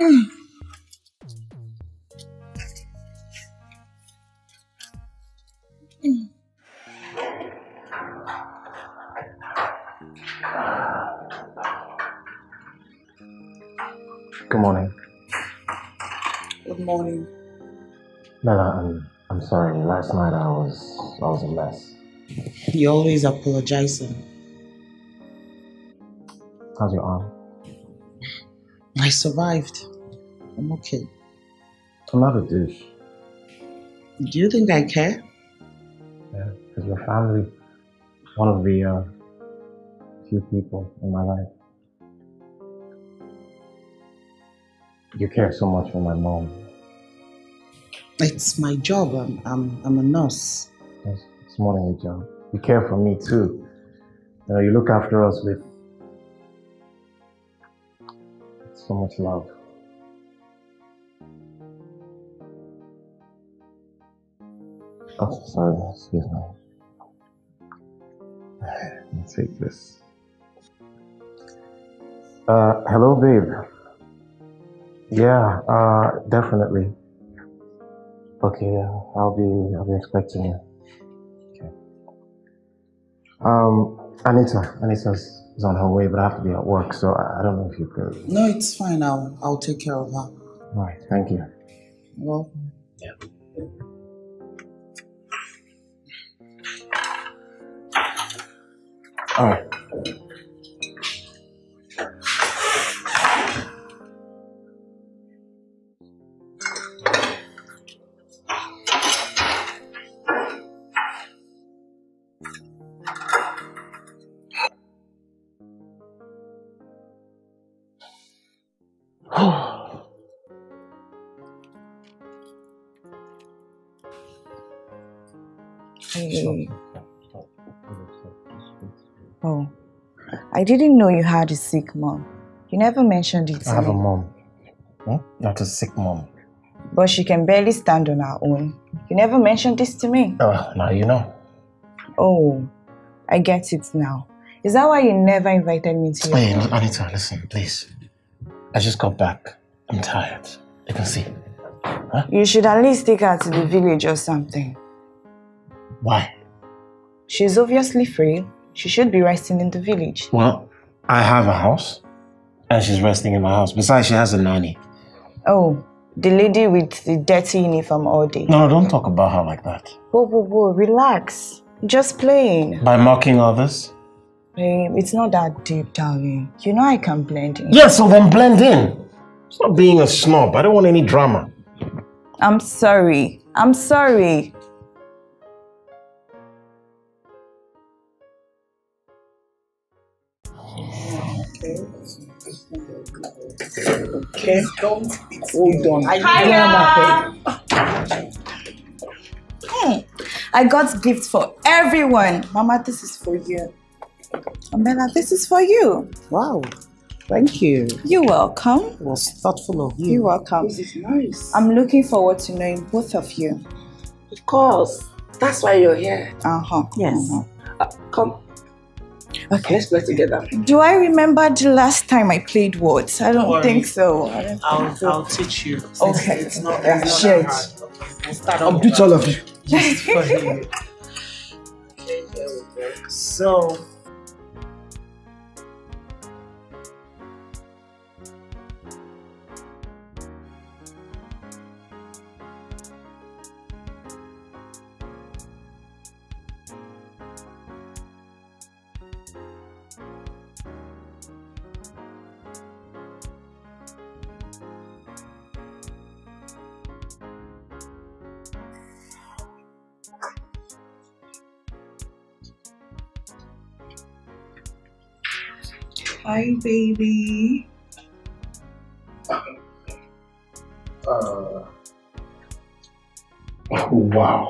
Mm. Mm. Good morning. Good morning. Bella, I'm I'm sorry. Last night I was I was a mess. You're always apologizing. How's your arm? I survived. I'm okay. I'm not a douche. Do you think I care? Yeah, because your family, one of the uh, few people in my life. You care so much for my mom. It's my job. I'm, I'm, I'm a nurse. It's, it's more than your job. You care for me too. You know, you look after us with so much love. Oh, sorry, excuse me. Let's take this. Uh, hello, babe. Yeah, uh, definitely. Okay, I'll be, I'll be expecting you. Okay. Um, Anita, Anita's. Is on her way, but I have to be at work, so I don't know if you could. No, it's fine. I'll I'll take care of her. All right, thank you. Well, yeah. All right. I... Oh, I didn't know you had a sick mom. You never mentioned it to me. I have a mom. Hmm? Not a sick mom. But she can barely stand on her own. You never mentioned this to me. Uh, now you know. Oh, I get it now. Is that why you never invited me to your Hey, home? Anita, listen, please. I just got back. I'm tired. You can see. Huh? You should at least take her to the village or something. Why? She's obviously frail. She should be resting in the village. Well, I have a house. And she's resting in my house. Besides, she has a nanny. Oh, the lady with the dirty uniform all day. No, don't talk about her like that. Whoa, whoa, whoa, relax. Just playing. By mocking others? Babe, it's not that deep, darling. You know I can blend in. Yeah, so then blend in. Stop being a snob. I don't want any drama. I'm sorry. I'm sorry. Okay, don't hold on. Hiya! Hey, I got gifts for everyone. Mama, this is for you. And Bella, this is for you. Wow, thank you. You're welcome. It was thoughtful of you. You're welcome. This is nice. I'm looking forward to knowing both of you. Of course, that's why you're here. Uh huh. Yes. Uh-huh. Uh, come. Okay, let's play together. Do I remember the last time I played words? I don't, don't think so. I'll, I'll teach you. Okay. It's not, it's yeah, not hard. I'll teach all of you. Just for you. Okay, there we go. So. Hi, baby. Uh, wow.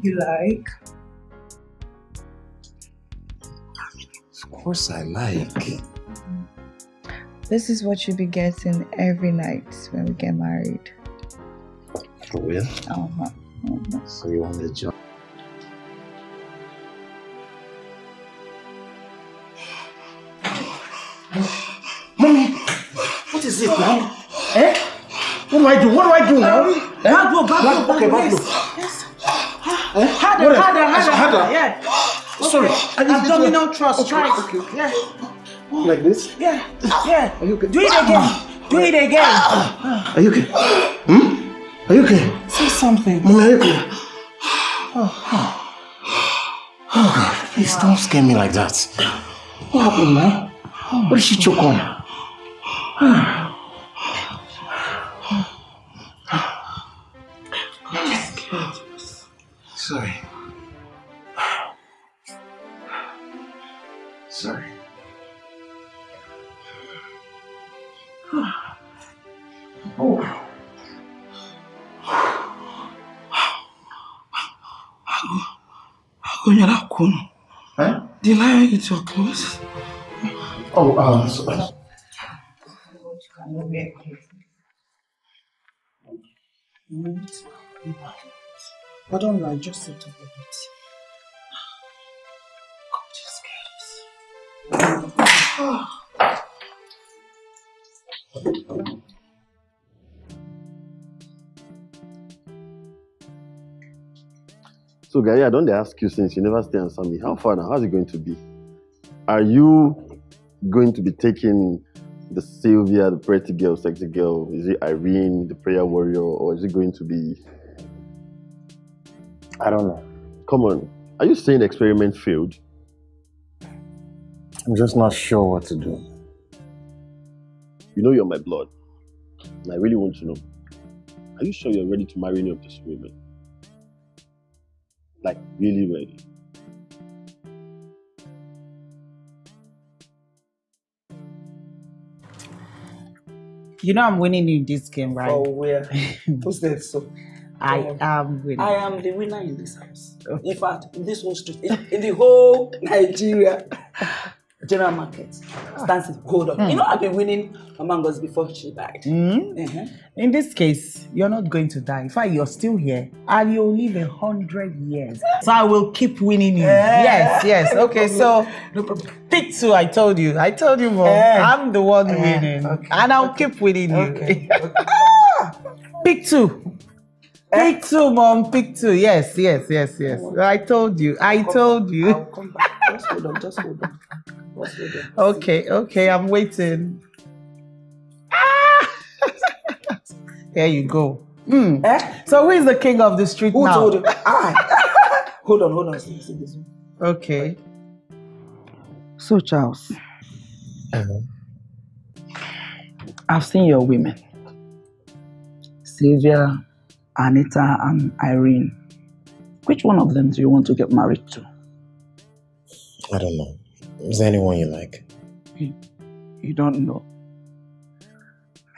You like? Of course I like. Mm-hmm. This is what you'll be getting every night when we get married. For real? Uh-huh. Uh-huh. So you want the job? It, now? Eh? What do I do? What do I do now? Eh? Back blow, back blow, back blow. Okay, back blow. Yes. Eh? Harder, what harder, harder, harder. Yeah. Okay. Sorry. Abdominal like... thrust. Okay. Try. Okay, okay. Yeah. Like this? Yeah. Yeah. Are you okay? Do it again. Do it again. Are you okay? Hmm? Are you okay? Say something. Mommy, are you okay? Oh. Oh God. Please wow. Don't scare me like that. What happened, man? Oh, what did she choke on? Sorry. Sorry. Oh. Huh? Did I eat your clothes? Oh, um, sorry. I don't know, just sit over it. God, just get us. So, Gary, I don't ask you since you never stay and saw me. How far now? How's it going to be? Are you going to be taking the Sylvia, the pretty girl, sexy girl? Is it Irene, the prayer warrior, or is it going to be? I don't know. Come on, are you saying experiment failed? I'm just not sure what to do. You know you're my blood, and I really want to know. Are you sure you're ready to marry any of these women? Like, really ready? You know I'm winning in this game, right? Oh, yeah. Who's that so? I um, am winner. I am the winner in this house. Okay. In fact, this whole street, in, in the whole Nigeria general market stands in gold. Mm. You know, I've been winning mangoes before she died. Mm. Mm-hmm. In this case, you're not going to die. In fact, you're still here, and you'll live a hundred years. So I will keep winning you. Yeah. Yes, yes. Okay, so pick two. I told you. I told you, Mom. Yeah. I'm the one yeah. winning, okay. and I'll okay. keep winning okay. you. Okay. Pick two. Pick two, Mom. Pick two. Yes, yes, yes, yes. I told you. I told you. I'll come back. Just hold on. Just hold on. Just hold on. Okay, okay. I'm waiting. Ah! There you go. Mm. Eh? So who is the king of the street who now? Told you? I. Hold on, hold on. See, see this one. Okay. So, Charles. Uh-huh. I've seen your women. Sylvia, Anita, and Irene. Which one of them do you want to get married to? I don't know. Is there anyone you like? You, you don't know.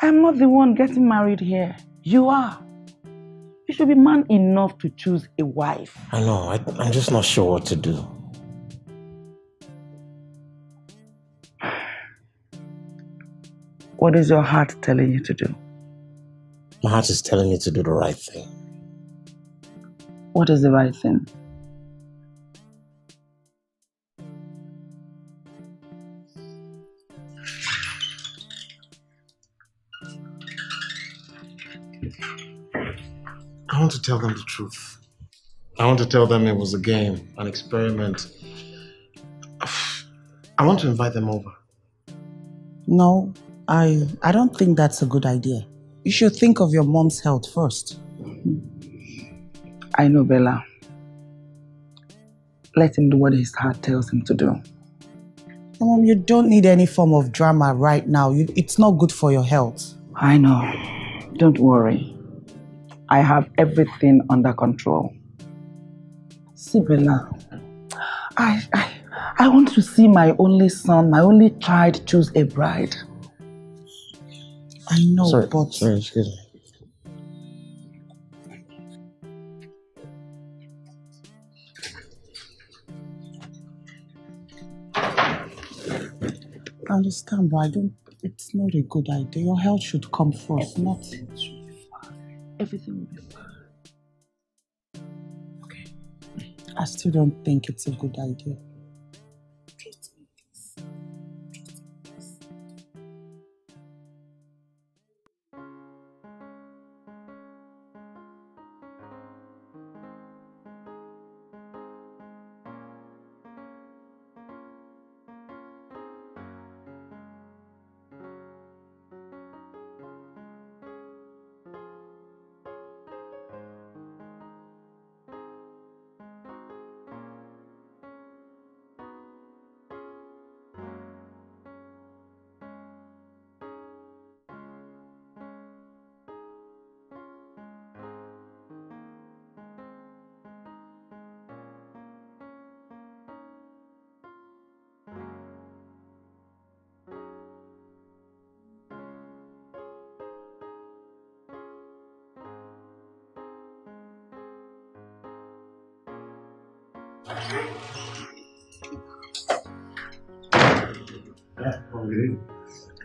I'm not the one getting married here. You are. You should be man enough to choose a wife. I know. I, I'm just not sure what to do. What is your heart telling you to do? My heart is telling me to do the right thing. What is the right thing? I want to tell them the truth. I want to tell them it was a game, an experiment. I want to invite them over. No, I, I don't think that's a good idea. You should think of your mom's health first. I know, Bella. Let him do what his heart tells him to do. Mom, you don't need any form of drama right now. You, it's not good for your health. I know. Don't worry. I have everything under control. See, Bella, I, I, I want to see my only son, my only child choose a bride. I know, sorry, but... Sorry, excuse me. I understand, but I don't... It's not a good idea. Your health should come first, everything not... Should be fine. Everything will be fine. Okay. I still don't think it's a good idea.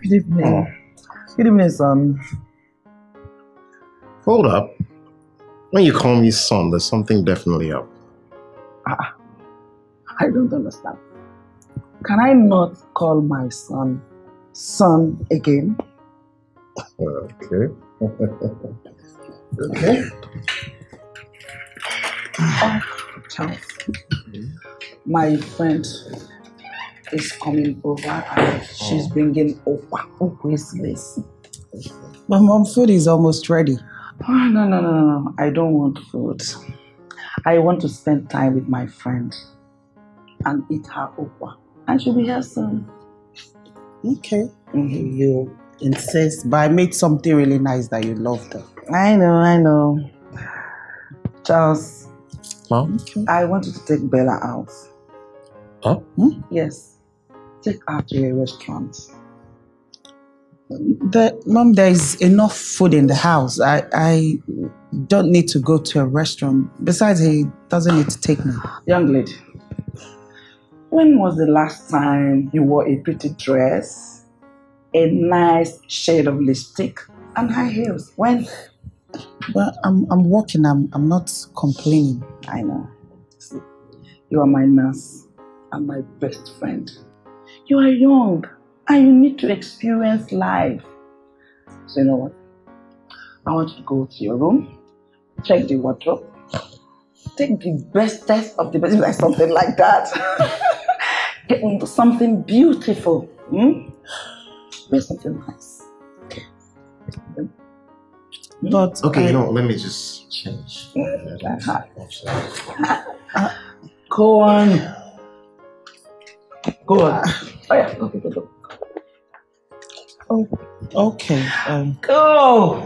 Good evening. Oh. Good evening, son. Hold up. When you call me son, there's something definitely up. Ah, I don't understand. Can I not call my son son again? Okay. Okay. Oh, Charles. My friend is coming over and she's oh. bringing over. Oh, who is this? My mom's food is almost ready. Oh, no, no, no, no. I don't want food. I want to spend time with my friend and eat her over. And she'll be here soon. Okay. Mm-hmm. You insist, but I made something really nice that you loved her. I know, I know. Charles, Mom? Okay. I want you to take Bella out. Huh? Hmm? Yes. Take her to a restaurant. The, Mom, there is enough food in the house. I, I You don't need to go to a restaurant. Besides, he doesn't need to take me. Young lady, when was the last time you wore a pretty dress, a nice shade of lipstick, and high heels? When? Well, I'm, I'm working. I'm, I'm not complaining. I know. See, you are my nurse and my best friend. You are young and you need to experience life. So you know what? I want you to go to your room, check the wardrobe, take the best test of the best, like something like that. Get into something beautiful. Hmm? Wear something nice. Okay. But okay, I, you know, let me just change. Go on. Go on. Oh yeah, go, go, go. Oh, okay. Um, go.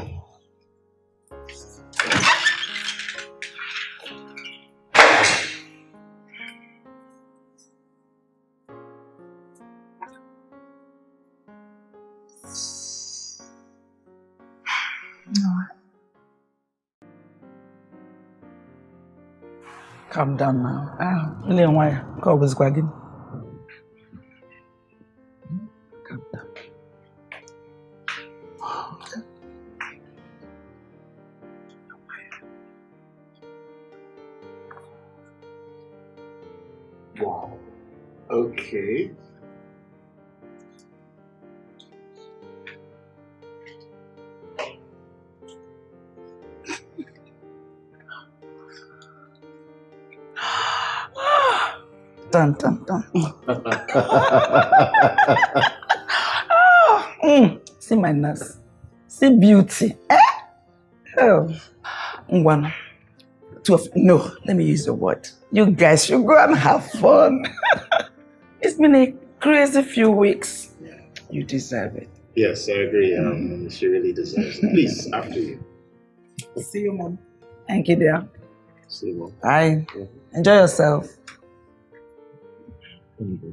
Calm down now. Ah, William, why? God was gagging. Calm down. Wow. Okay. Dun, dun, dun. Oh, mm. See my nurse. See beauty. Eh? Oh. One, two of, no, let me use the word. You guys should go and have fun. It's been a crazy few weeks. Yeah. You deserve it. Yes, I agree. Um, mm. She really deserves it. Please, after you. See you, Mom. Thank you, dear. See you, Mom. Bye. Yeah. Enjoy yourself. Mm-hmm.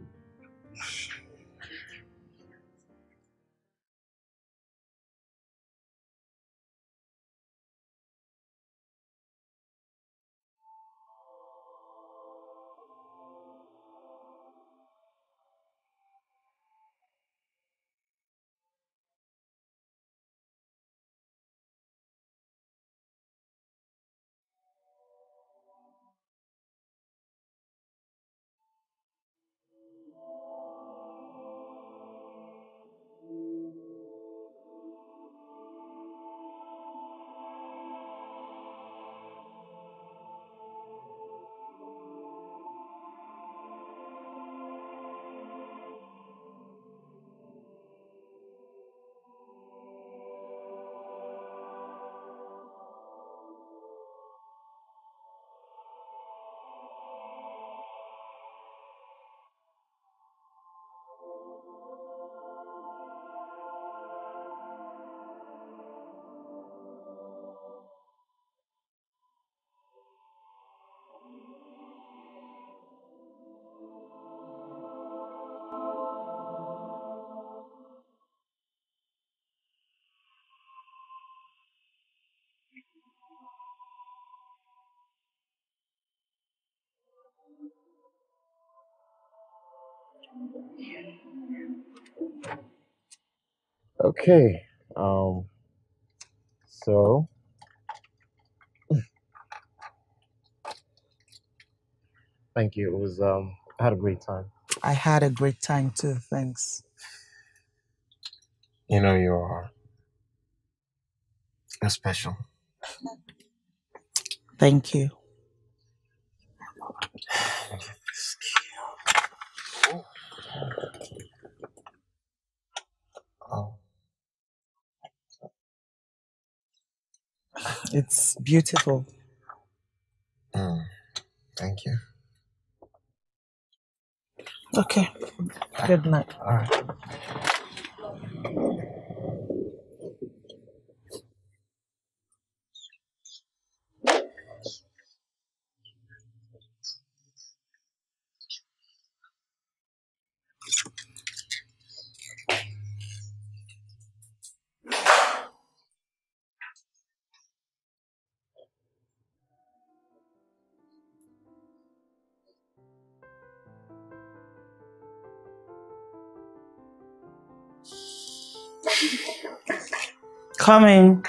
Okay, um, so thank you. It was, um, I had a great time. I had a great time too, thanks. You know, you are special. Thank you. Oh. It's beautiful. Mm. Thank you. Okay. Good night. All right. Coming.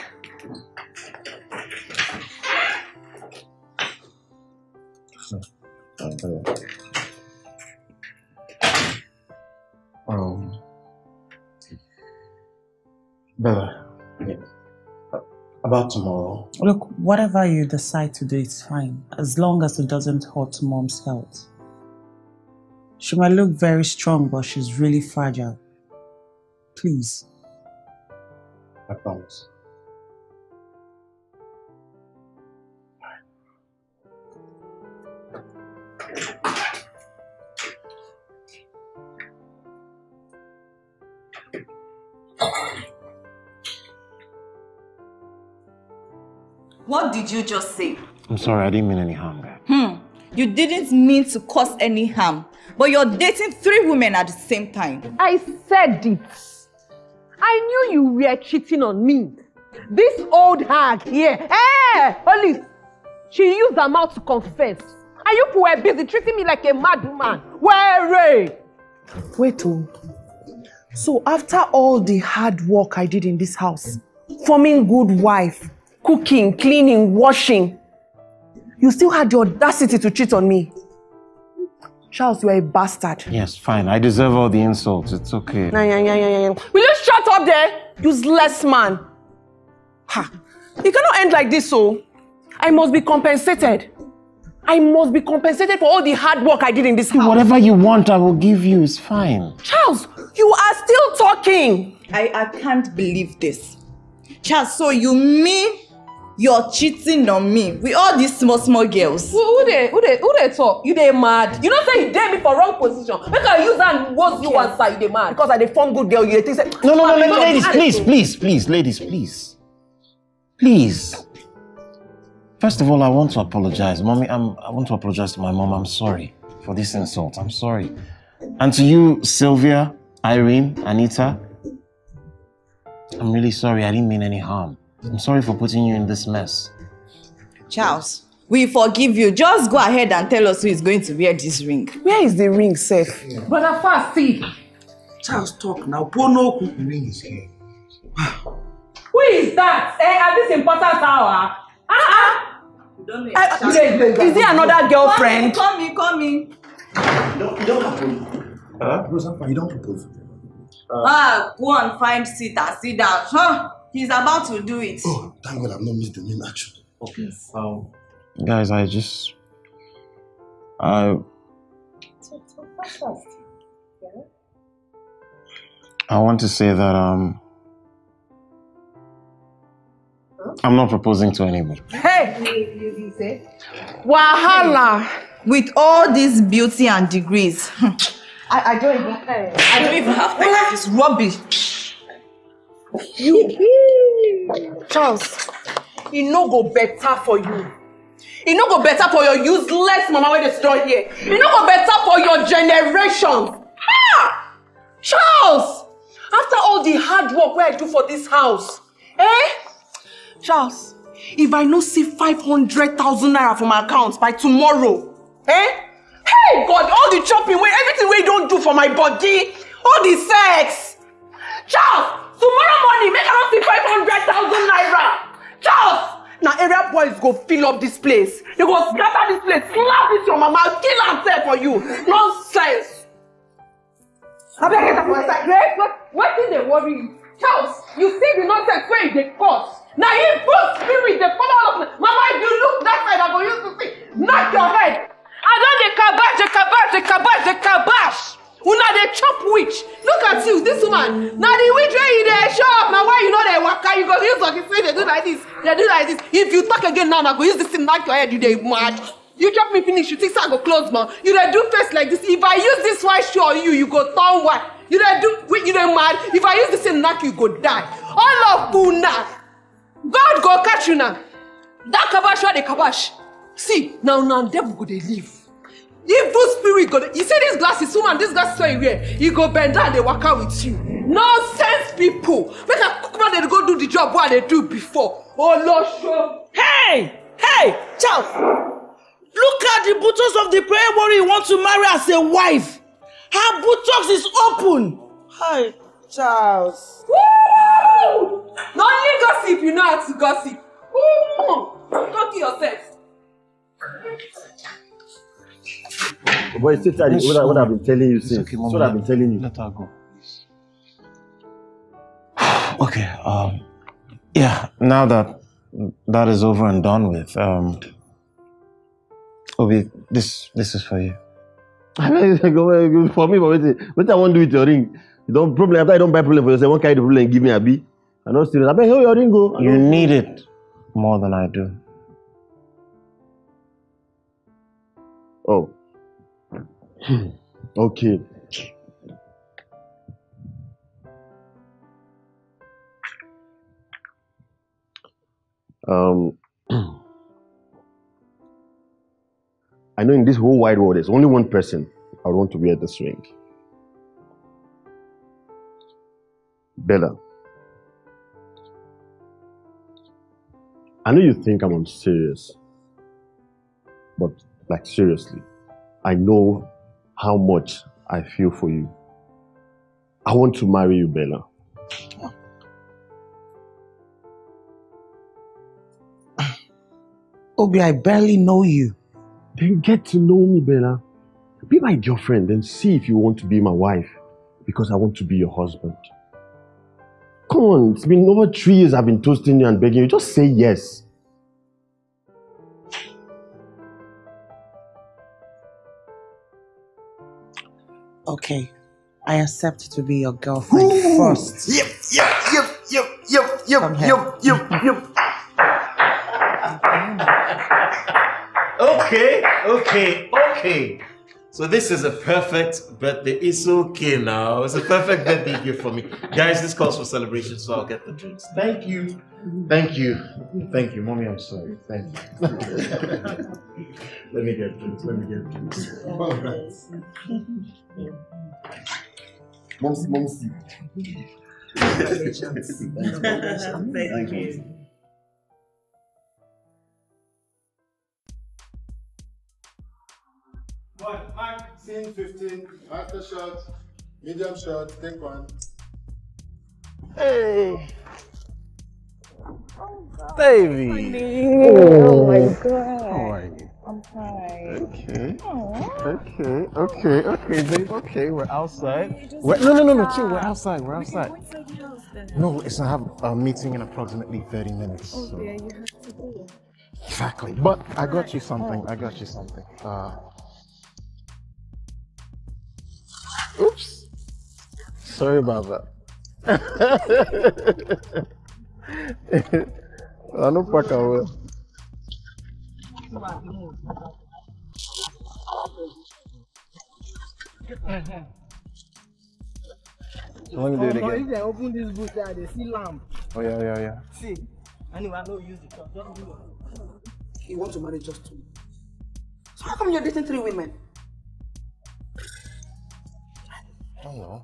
Um, Bella, yeah. About tomorrow. Look, whatever you decide to do is fine, as long as it doesn't hurt Mom's health. She might look very strong, but she's really fragile. Please. I promise. What did you just say? I'm sorry, I didn't mean any harm there. Hmm. You didn't mean to cause any harm, but you're dating three women at the same time. I said it. I knew you were cheating on me. This old hag here, hey, police, she used her mouth to confess. And you were busy treating me like a madwoman. Where? Wait, oh. So after all the hard work I did in this house, forming good wife, cooking, cleaning, washing, you still had the audacity to cheat on me. Charles, you are a bastard. Yes, fine. I deserve all the insults. It's okay. Nah, nah, nah, nah, nah. Will you shut up there? Useless man. Ha. You cannot end like this, so I must be compensated. I must be compensated for all the hard work I did in this house. Whatever you want, I will give you. It's fine. Charles, you are still talking. I, I can't believe this. Charles, so you mean you're cheating on me with all these small, small girls? Who, who they, who they, who they talk? You they mad. You don't say you dare me for wrong position. Make her use and was you one side, you they mad. Because I they form good girl, you they say. No, no, no, no, no, ladies, please, please, please, ladies, please. Please. First of all, I want to apologize. Mommy, I'm, I want to apologize to my mom. I'm sorry for this insult. I'm sorry. And to you, Sylvia, Irene, Anita, I'm really sorry. I didn't mean any harm. I'm sorry for putting you in this mess. Charles, we forgive you. Just go ahead and tell us who is going to wear this ring. Where is the ring, safe? Yeah. Brother, fast, see. Charles, talk now. Bono, the ring is here. Wow. Who is that? Eh, at this important hour? Ah, ah. You don't know. I, Charles, is, is, is there another girlfriend? Come in, come in. No, you don't propose. Huh? No, you don't propose. Uh, ah, go and find seat and sit down. Huh? He's about to do it. Oh, thank God I've not missed the main action. Okay. Um, guys, I just... I... I want to say that, um... Huh? I'm not proposing to anybody. Hey! Wahala! With all this beauty and degrees. I, I don't even care. I don't even have time. It's rubbish. You, Charles, it no go better for you. It no go better for your useless mama where they store here. It no go better for your generation. Ah! Charles, after all the hard work where I do for this house, eh? Charles, if I no see five hundred thousand naira from my account by tomorrow, eh? Hey God, all the chopping way, everything we don't do for my body, all the sex, Charles. Tomorrow morning, make around five hundred thousand naira. Charles! Now, area boys go fill up this place. They go scatter this place, slap this your mama, kill herself for you. Nonsense! I better get up my side. What, what did they worry you? Charles, you see the nonsense where they cause. Now, in good spirit, they follow all of them. Mama, if you look that side, I'm going to use to see. Knock your head. I know the kabash, the kabash, the kabash, the kabash. Una they chop witch. Look at you, this woman. Now the witch where you they shop. Now why you know they work? You go use like say they do like this. They do like this. If you talk again now, I go use this thing like your head. You they mad. You drop me finish. You think so I go close man. You they do face like this. If I use this white shoe on you, you go turn white. You they do wait. You they mad. If I use this thing like you go die. All of Puna. God go catch you now. That kabash where the kabash. See now now devil go they leave. Evil spirit, God. You see this glasses, woman, this glasses where you wear. You go bend down, they work out with you. Nonsense people. Make a cookman, they go do the job what they do before. Oh, Lord, show. Hey, hey, Charles. Look at the buttocks of the prayer warrior you want to marry as a wife. Her buttocks is open. Hi, Charles. Woo! Not only gossip, you know how to gossip. Mm-hmm. Talk to yourself. Boy, it's what, what I've been telling you since. Okay, what I've been telling you. Let her go. Okay, um, yeah, now that that is over and done with, um, Obi, this this is for you. I mean, for me, but what I won't do with your ring. You don't problem, after you don't buy problem for yourself, one kind of problem, give me a B. I don't steal it. I bet your ring go. You need it more than I do. Oh. Okay. Um, I know in this whole wide world, there's only one person I want to wear this ring. Bella. I know you think I'm serious, but like seriously, I know how much I feel for you. I want to marry you, Bella. Obi, I barely know you. Then get to know me, Bella. Be my girlfriend and see if you want to be my wife, because I want to be your husband. Come on, it's been over three years I've been toasting you and begging you. Just say yes. Okay, I accept to be your girlfriend. Ooh, first. Yep, yep, yep, yep, yep, yep, yep, yep, yep. Okay, okay, okay. So this is a perfect birthday. It's okay now. It's a perfect birthday gift for me. Guys, this calls for celebration, so I'll get the drinks. Thank you. Thank you. Thank you. Mommy, I'm sorry. Thank you. Let me get drinks. Let me get drinks. All right. Mom's, mom's. Thank you. fifteen, after shot, medium shot, take one. Hey! Oh, God. Baby! Oh. Oh my God! How are you? I'm fine. Okay. Aww. Okay, okay, okay, babe, okay, we're outside. We're, no, no, no, no, chill, we're outside, we're outside. No, it's I have a meeting in approximately thirty minutes. Oh, so. Yeah, you have to do it. Exactly, but I got you something, I got you something. Uh, Oops. Sorry about that. I don't pack away. Let me do it again. If they open this boot there, they see lamp. Oh yeah, yeah, yeah. See, anyway, I don't use it. Don't do it. You want to marry just two? So how come you're dating three women? I don't know.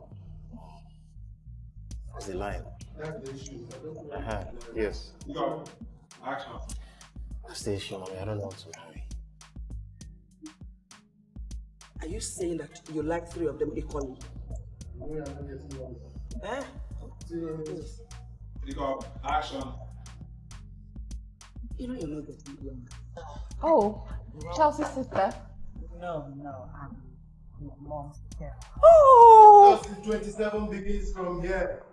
That's the line. That's the issue. Uh-huh. Yes. Go. Action. That's the issue, mommy. I don't know what to marry. Are you saying that you like three of them equally? Yeah, eh? Go. Action. You know you're not getting younger. Oh, Chelsea's sister. No, no. I'm Mom's yeah. Oh! twenty-seven begins from here.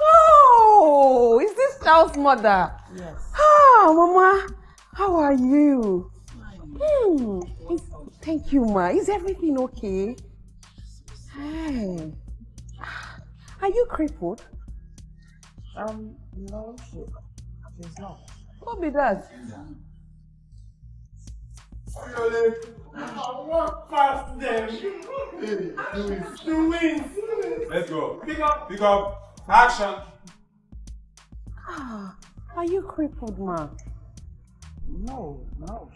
Oh! Is this Charles' mother? Yes. Ah, Mama, how are you? Hmm. Is, thank you, Ma. Is everything okay? Hi. Are you crippled? Um, no, she, she's not. What be that? Yeah. I walk past them. Two wins. Two wins. Let's go. Pick up. Pick up. Action. Ah, are you crippled, Ma? No, no.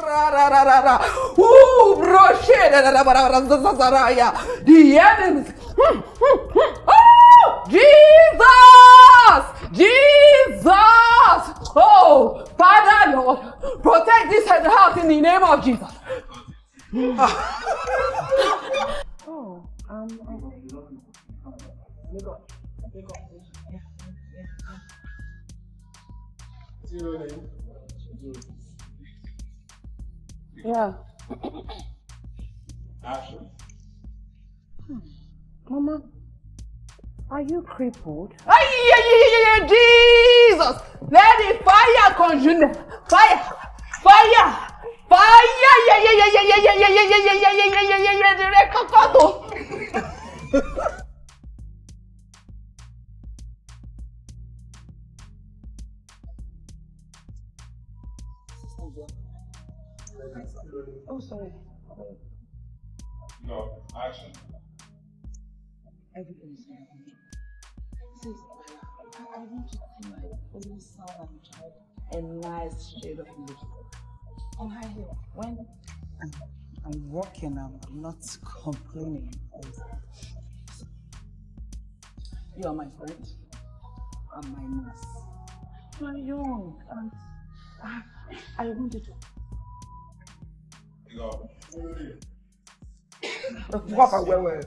Ra ra ra ra ra. Ooh, bro, shit. The enemies. Oh, Jesus! Jesus! Oh, Father Lord, protect this house in the name of Jesus. Oh, um, you know what I mean? Yeah. Action. Hmm. Mama, are you crippled? Jesus! Let the fire consume! Fire! Fire! Fire! Yeah, yeah, yeah, yeah, yeah, yeah, yeah, yeah, yeah, yeah, yeah, yeah, yeah, yeah, yeah, oh, sorry. No, action. Everything is my control. I want to see my only sound like a child. A nice shade of music. On high heel. When I'm, I'm walking, I'm not complaining. You are my friend. And my nurse. You are young. And I, I wanted to. No. Papa, well, well.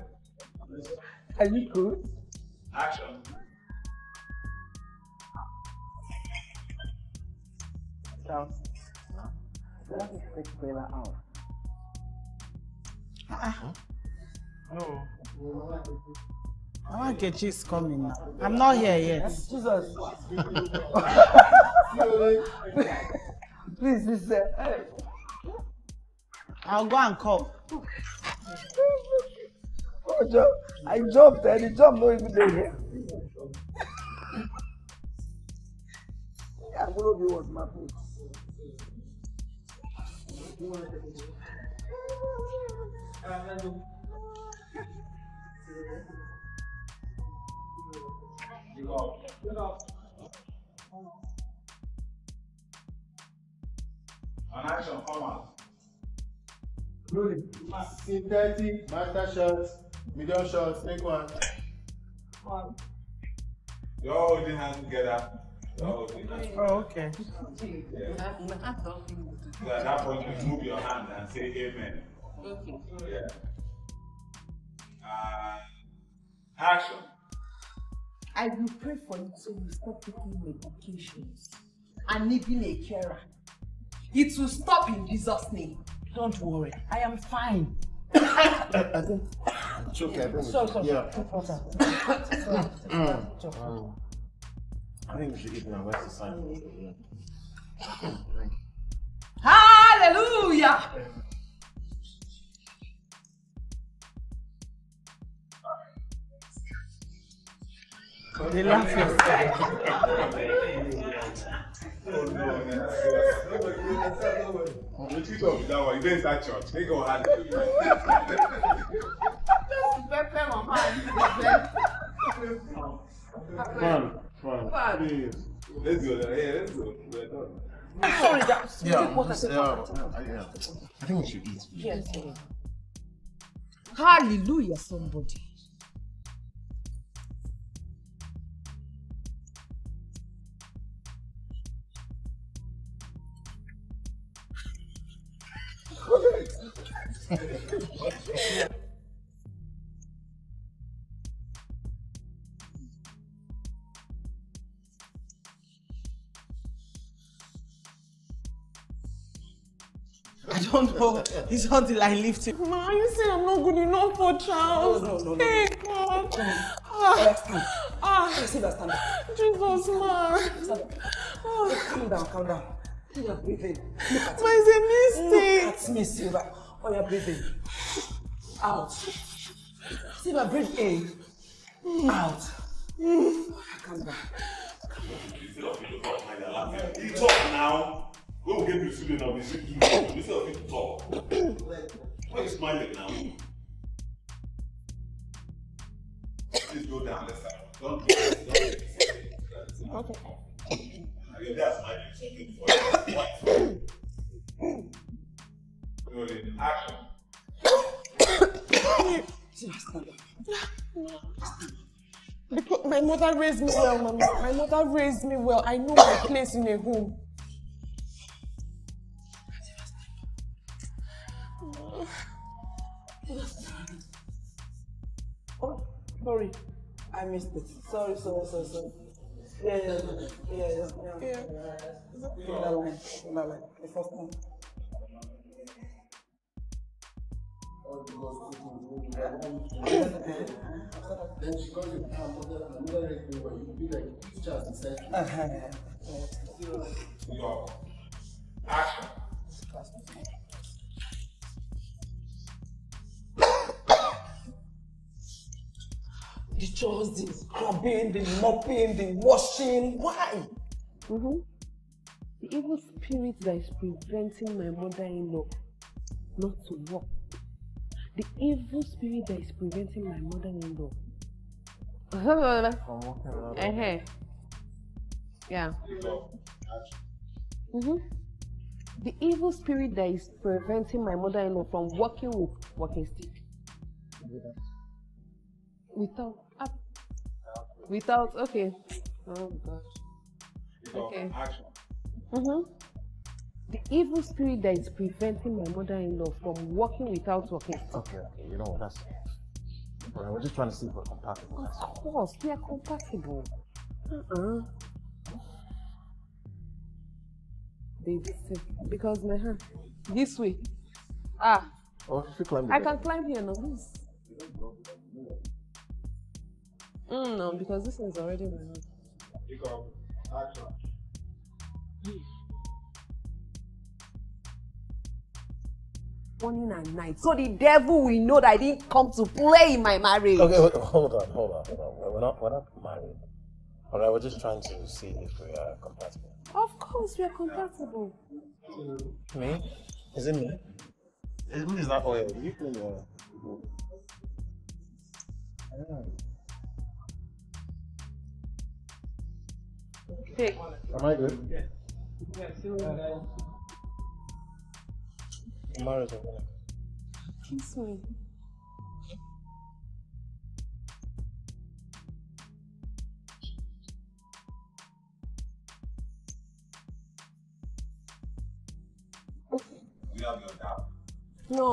Are you good? Action. Charles, let me take Bella out. Huh? No. I get she's coming now. I'm not here yet. Jesus. Please, this. Uh, I'll go and call. Oh, job. I jumped and the job no even day here. I'm gonna be with my food. An action, come on. Synthetic, master shots, medium shots, take one. One. You're all holding hands together. You're all holding hands. Oh, okay. Yeah. So at that point, you move your hand and say amen. Okay. Yeah. Uh, action. I will pray for you so you stop taking medications and needing a carer. It will stop in Jesus' name. Don't worry, I am fine. I think it's okay. Yeah. So, so, yeah. um, I think we should give them a rest aside. Hallelujah! They laugh yourself. Oh no, man. What you talking about? You didn't start church. They go hard. That's the best time of mine. Fun, fun, fun. Please. Let's go. Yeah, let's go. We're done. Sorry, that's yeah. Yeah. I think we should eat. Yes. Hallelujah, somebody. I don't know. It's until I lift him. Ma, you say I'm not good enough for Charles. No, no, no, no. Hey, God. Ah, ah. Jesus, ma. Calm down, calm down. You are breathing. But it's a mistake. Look at me, Sylvia. Oh, you're breathing. Out. Sylvia, breathe in. Mm. Out. Mm. Oh, calm down. Calm down. You talk now. We will get you soon enough. This is a bit tall. Why are you smiling now? Please go down. Let's start. Don't do it. Don't do it. Okay. That's my name. Go in. Action. My mother raised me well, Mama. My mother raised me well. I know my place in a home. Oh, sorry. I missed it. Sorry, sorry, sorry, sorry. Yeah, yeah, yeah, yeah. yeah. yeah. yeah. That line, that line, the first one. Then she calls you and you be like, it's Charles inside you. Your action. The chores, the scrubbing, the mopping, the washing. Why? Mm-hmm. The evil spirit that is preventing my mother-in-law not to work. The evil spirit that is preventing my mother-in-law. From walking around. Uh-huh. Yeah. Mm-hmm. The evil spirit that is preventing my mother-in-law from walking with walking stick. Without up. Without, okay. Oh gosh. Okay. Mm-hmm. The evil spirit that is preventing my mother-in-law from walking without walking. Okay, okay, you know what, that's it. Well, we're just trying to see if we're compatible. Of course, we are compatible. Uh-uh. They said, because my hand, this way. Ah. Oh, if you climb I can climb here now, please. Mm, no, because this is already my hand. Pick up. Action. Morning and night. So the devil will know that I didn't come to play in my marriage. Okay, wait, hold on, hold on, hold on. We're not, we're not married. All right, we're just trying to see if we are compatible. Of course, we are compatible. Me? Is it me? Is it not oil? Do you clean the oil? I don't know. Okay. Am I good? Yes. Yes. Yeah, marriage or whatever. Kiss me. You have your dad? No.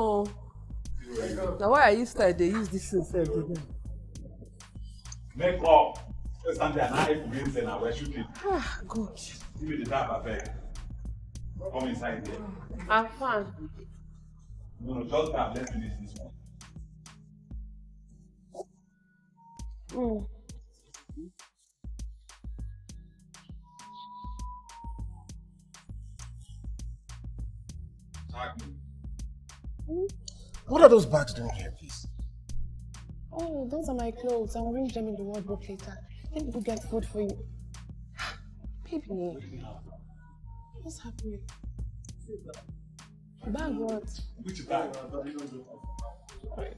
Now why are you starting? They use this instead. Make up. There's something I not even been saying. I was shooting. Ah, God. Give me the dab, I beg. Come inside there. I'm fine. No, no, just have let's finish this one. Mm. What are those bags doing here, please? Oh, those are my clothes. I'll arrange them in the wardrobe later. Then we'll get food for you. Baby, what's happening? Bag what? Which bag? Right.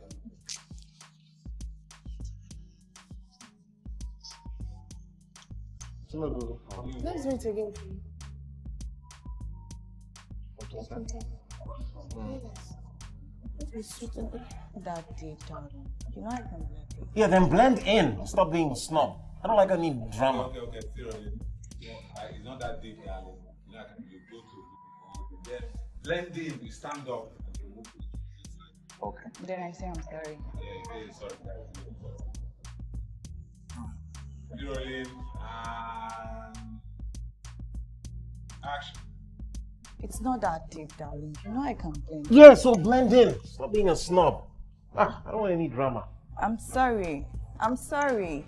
Let's do it again. What's that? That day, darling. You know I can blend in. Yeah, then blend in. Stop being a snob. I don't like any drama. Okay, okay, seriously. Yeah, it's not that deep, darling. You know I can be go to. Yeah. Blend in, you stand up. Okay. Then I say I'm sorry. Yeah, you say sorry. Zero in and action. It's not that deep, darling. You know I can blend in. Yeah, so blend in. Stop being a snob. Ah, I don't want any drama. I'm sorry. I'm sorry.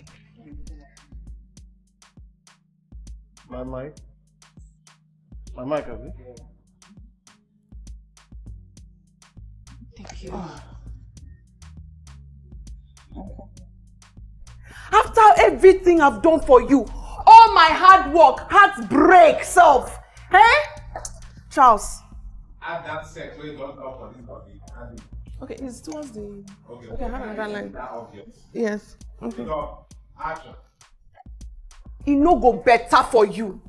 My mic? My mic, have you? Yeah. Thank you. Okay. After everything I've done for you, all my hard work, heartbreak, self. Hey? Charles. Have that sex where you don't talk for this body. Okay, it's towards the. Okay, okay, have another line. Yes. Okay. Action. It no go better for you.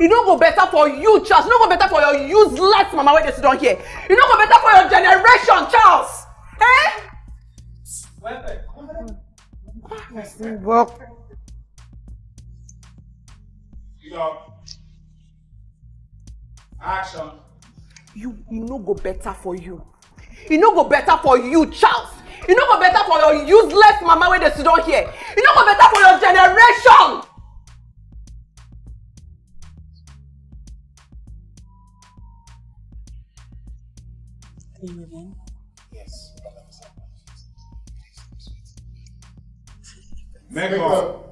It no go better for you, Charles. It no go better for your useless mama where they sit down here. It no go better for your generation, Charles. Eh? Well, I work. You know, action. You, it no go better for you. It no go better for you, Charles. It no go better for your useless mama where they sit down here. It no go better for your generation. three women? Yes. Makeup.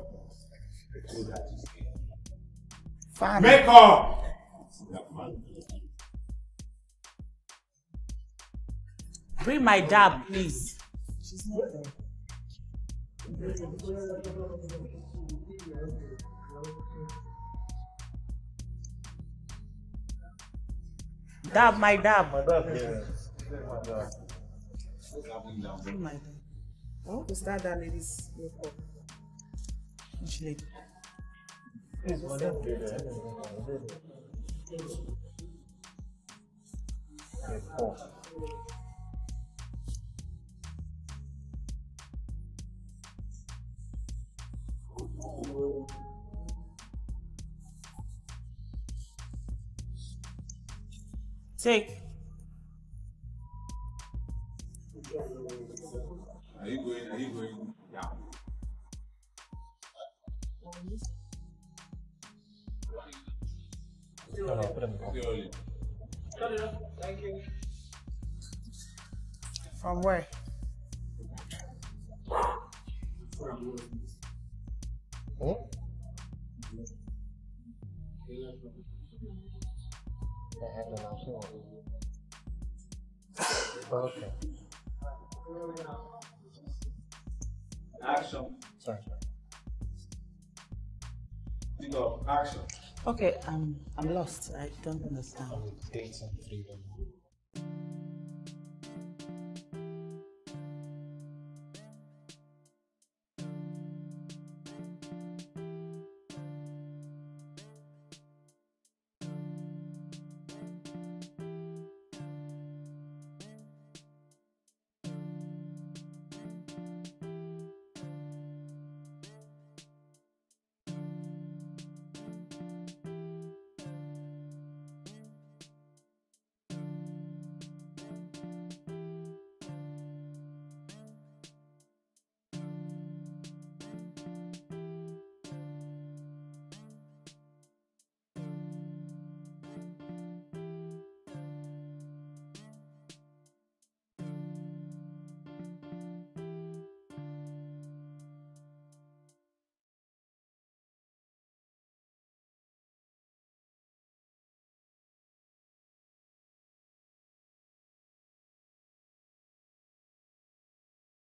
Makeup. Bring my dab, please. She's not there. Dab, my dab. My dab, yeah. Bring my dab. I want to start that lady's makeup. Which lady? Please, madam. Take. Are you going? Are you going? Yeah. No, no, put them in. Thank you. From where? From Oh? Okay. Action. Sorry, sorry. Pick up. Action. Okay, I'm I'm lost. I don't understand. Dates and freedom.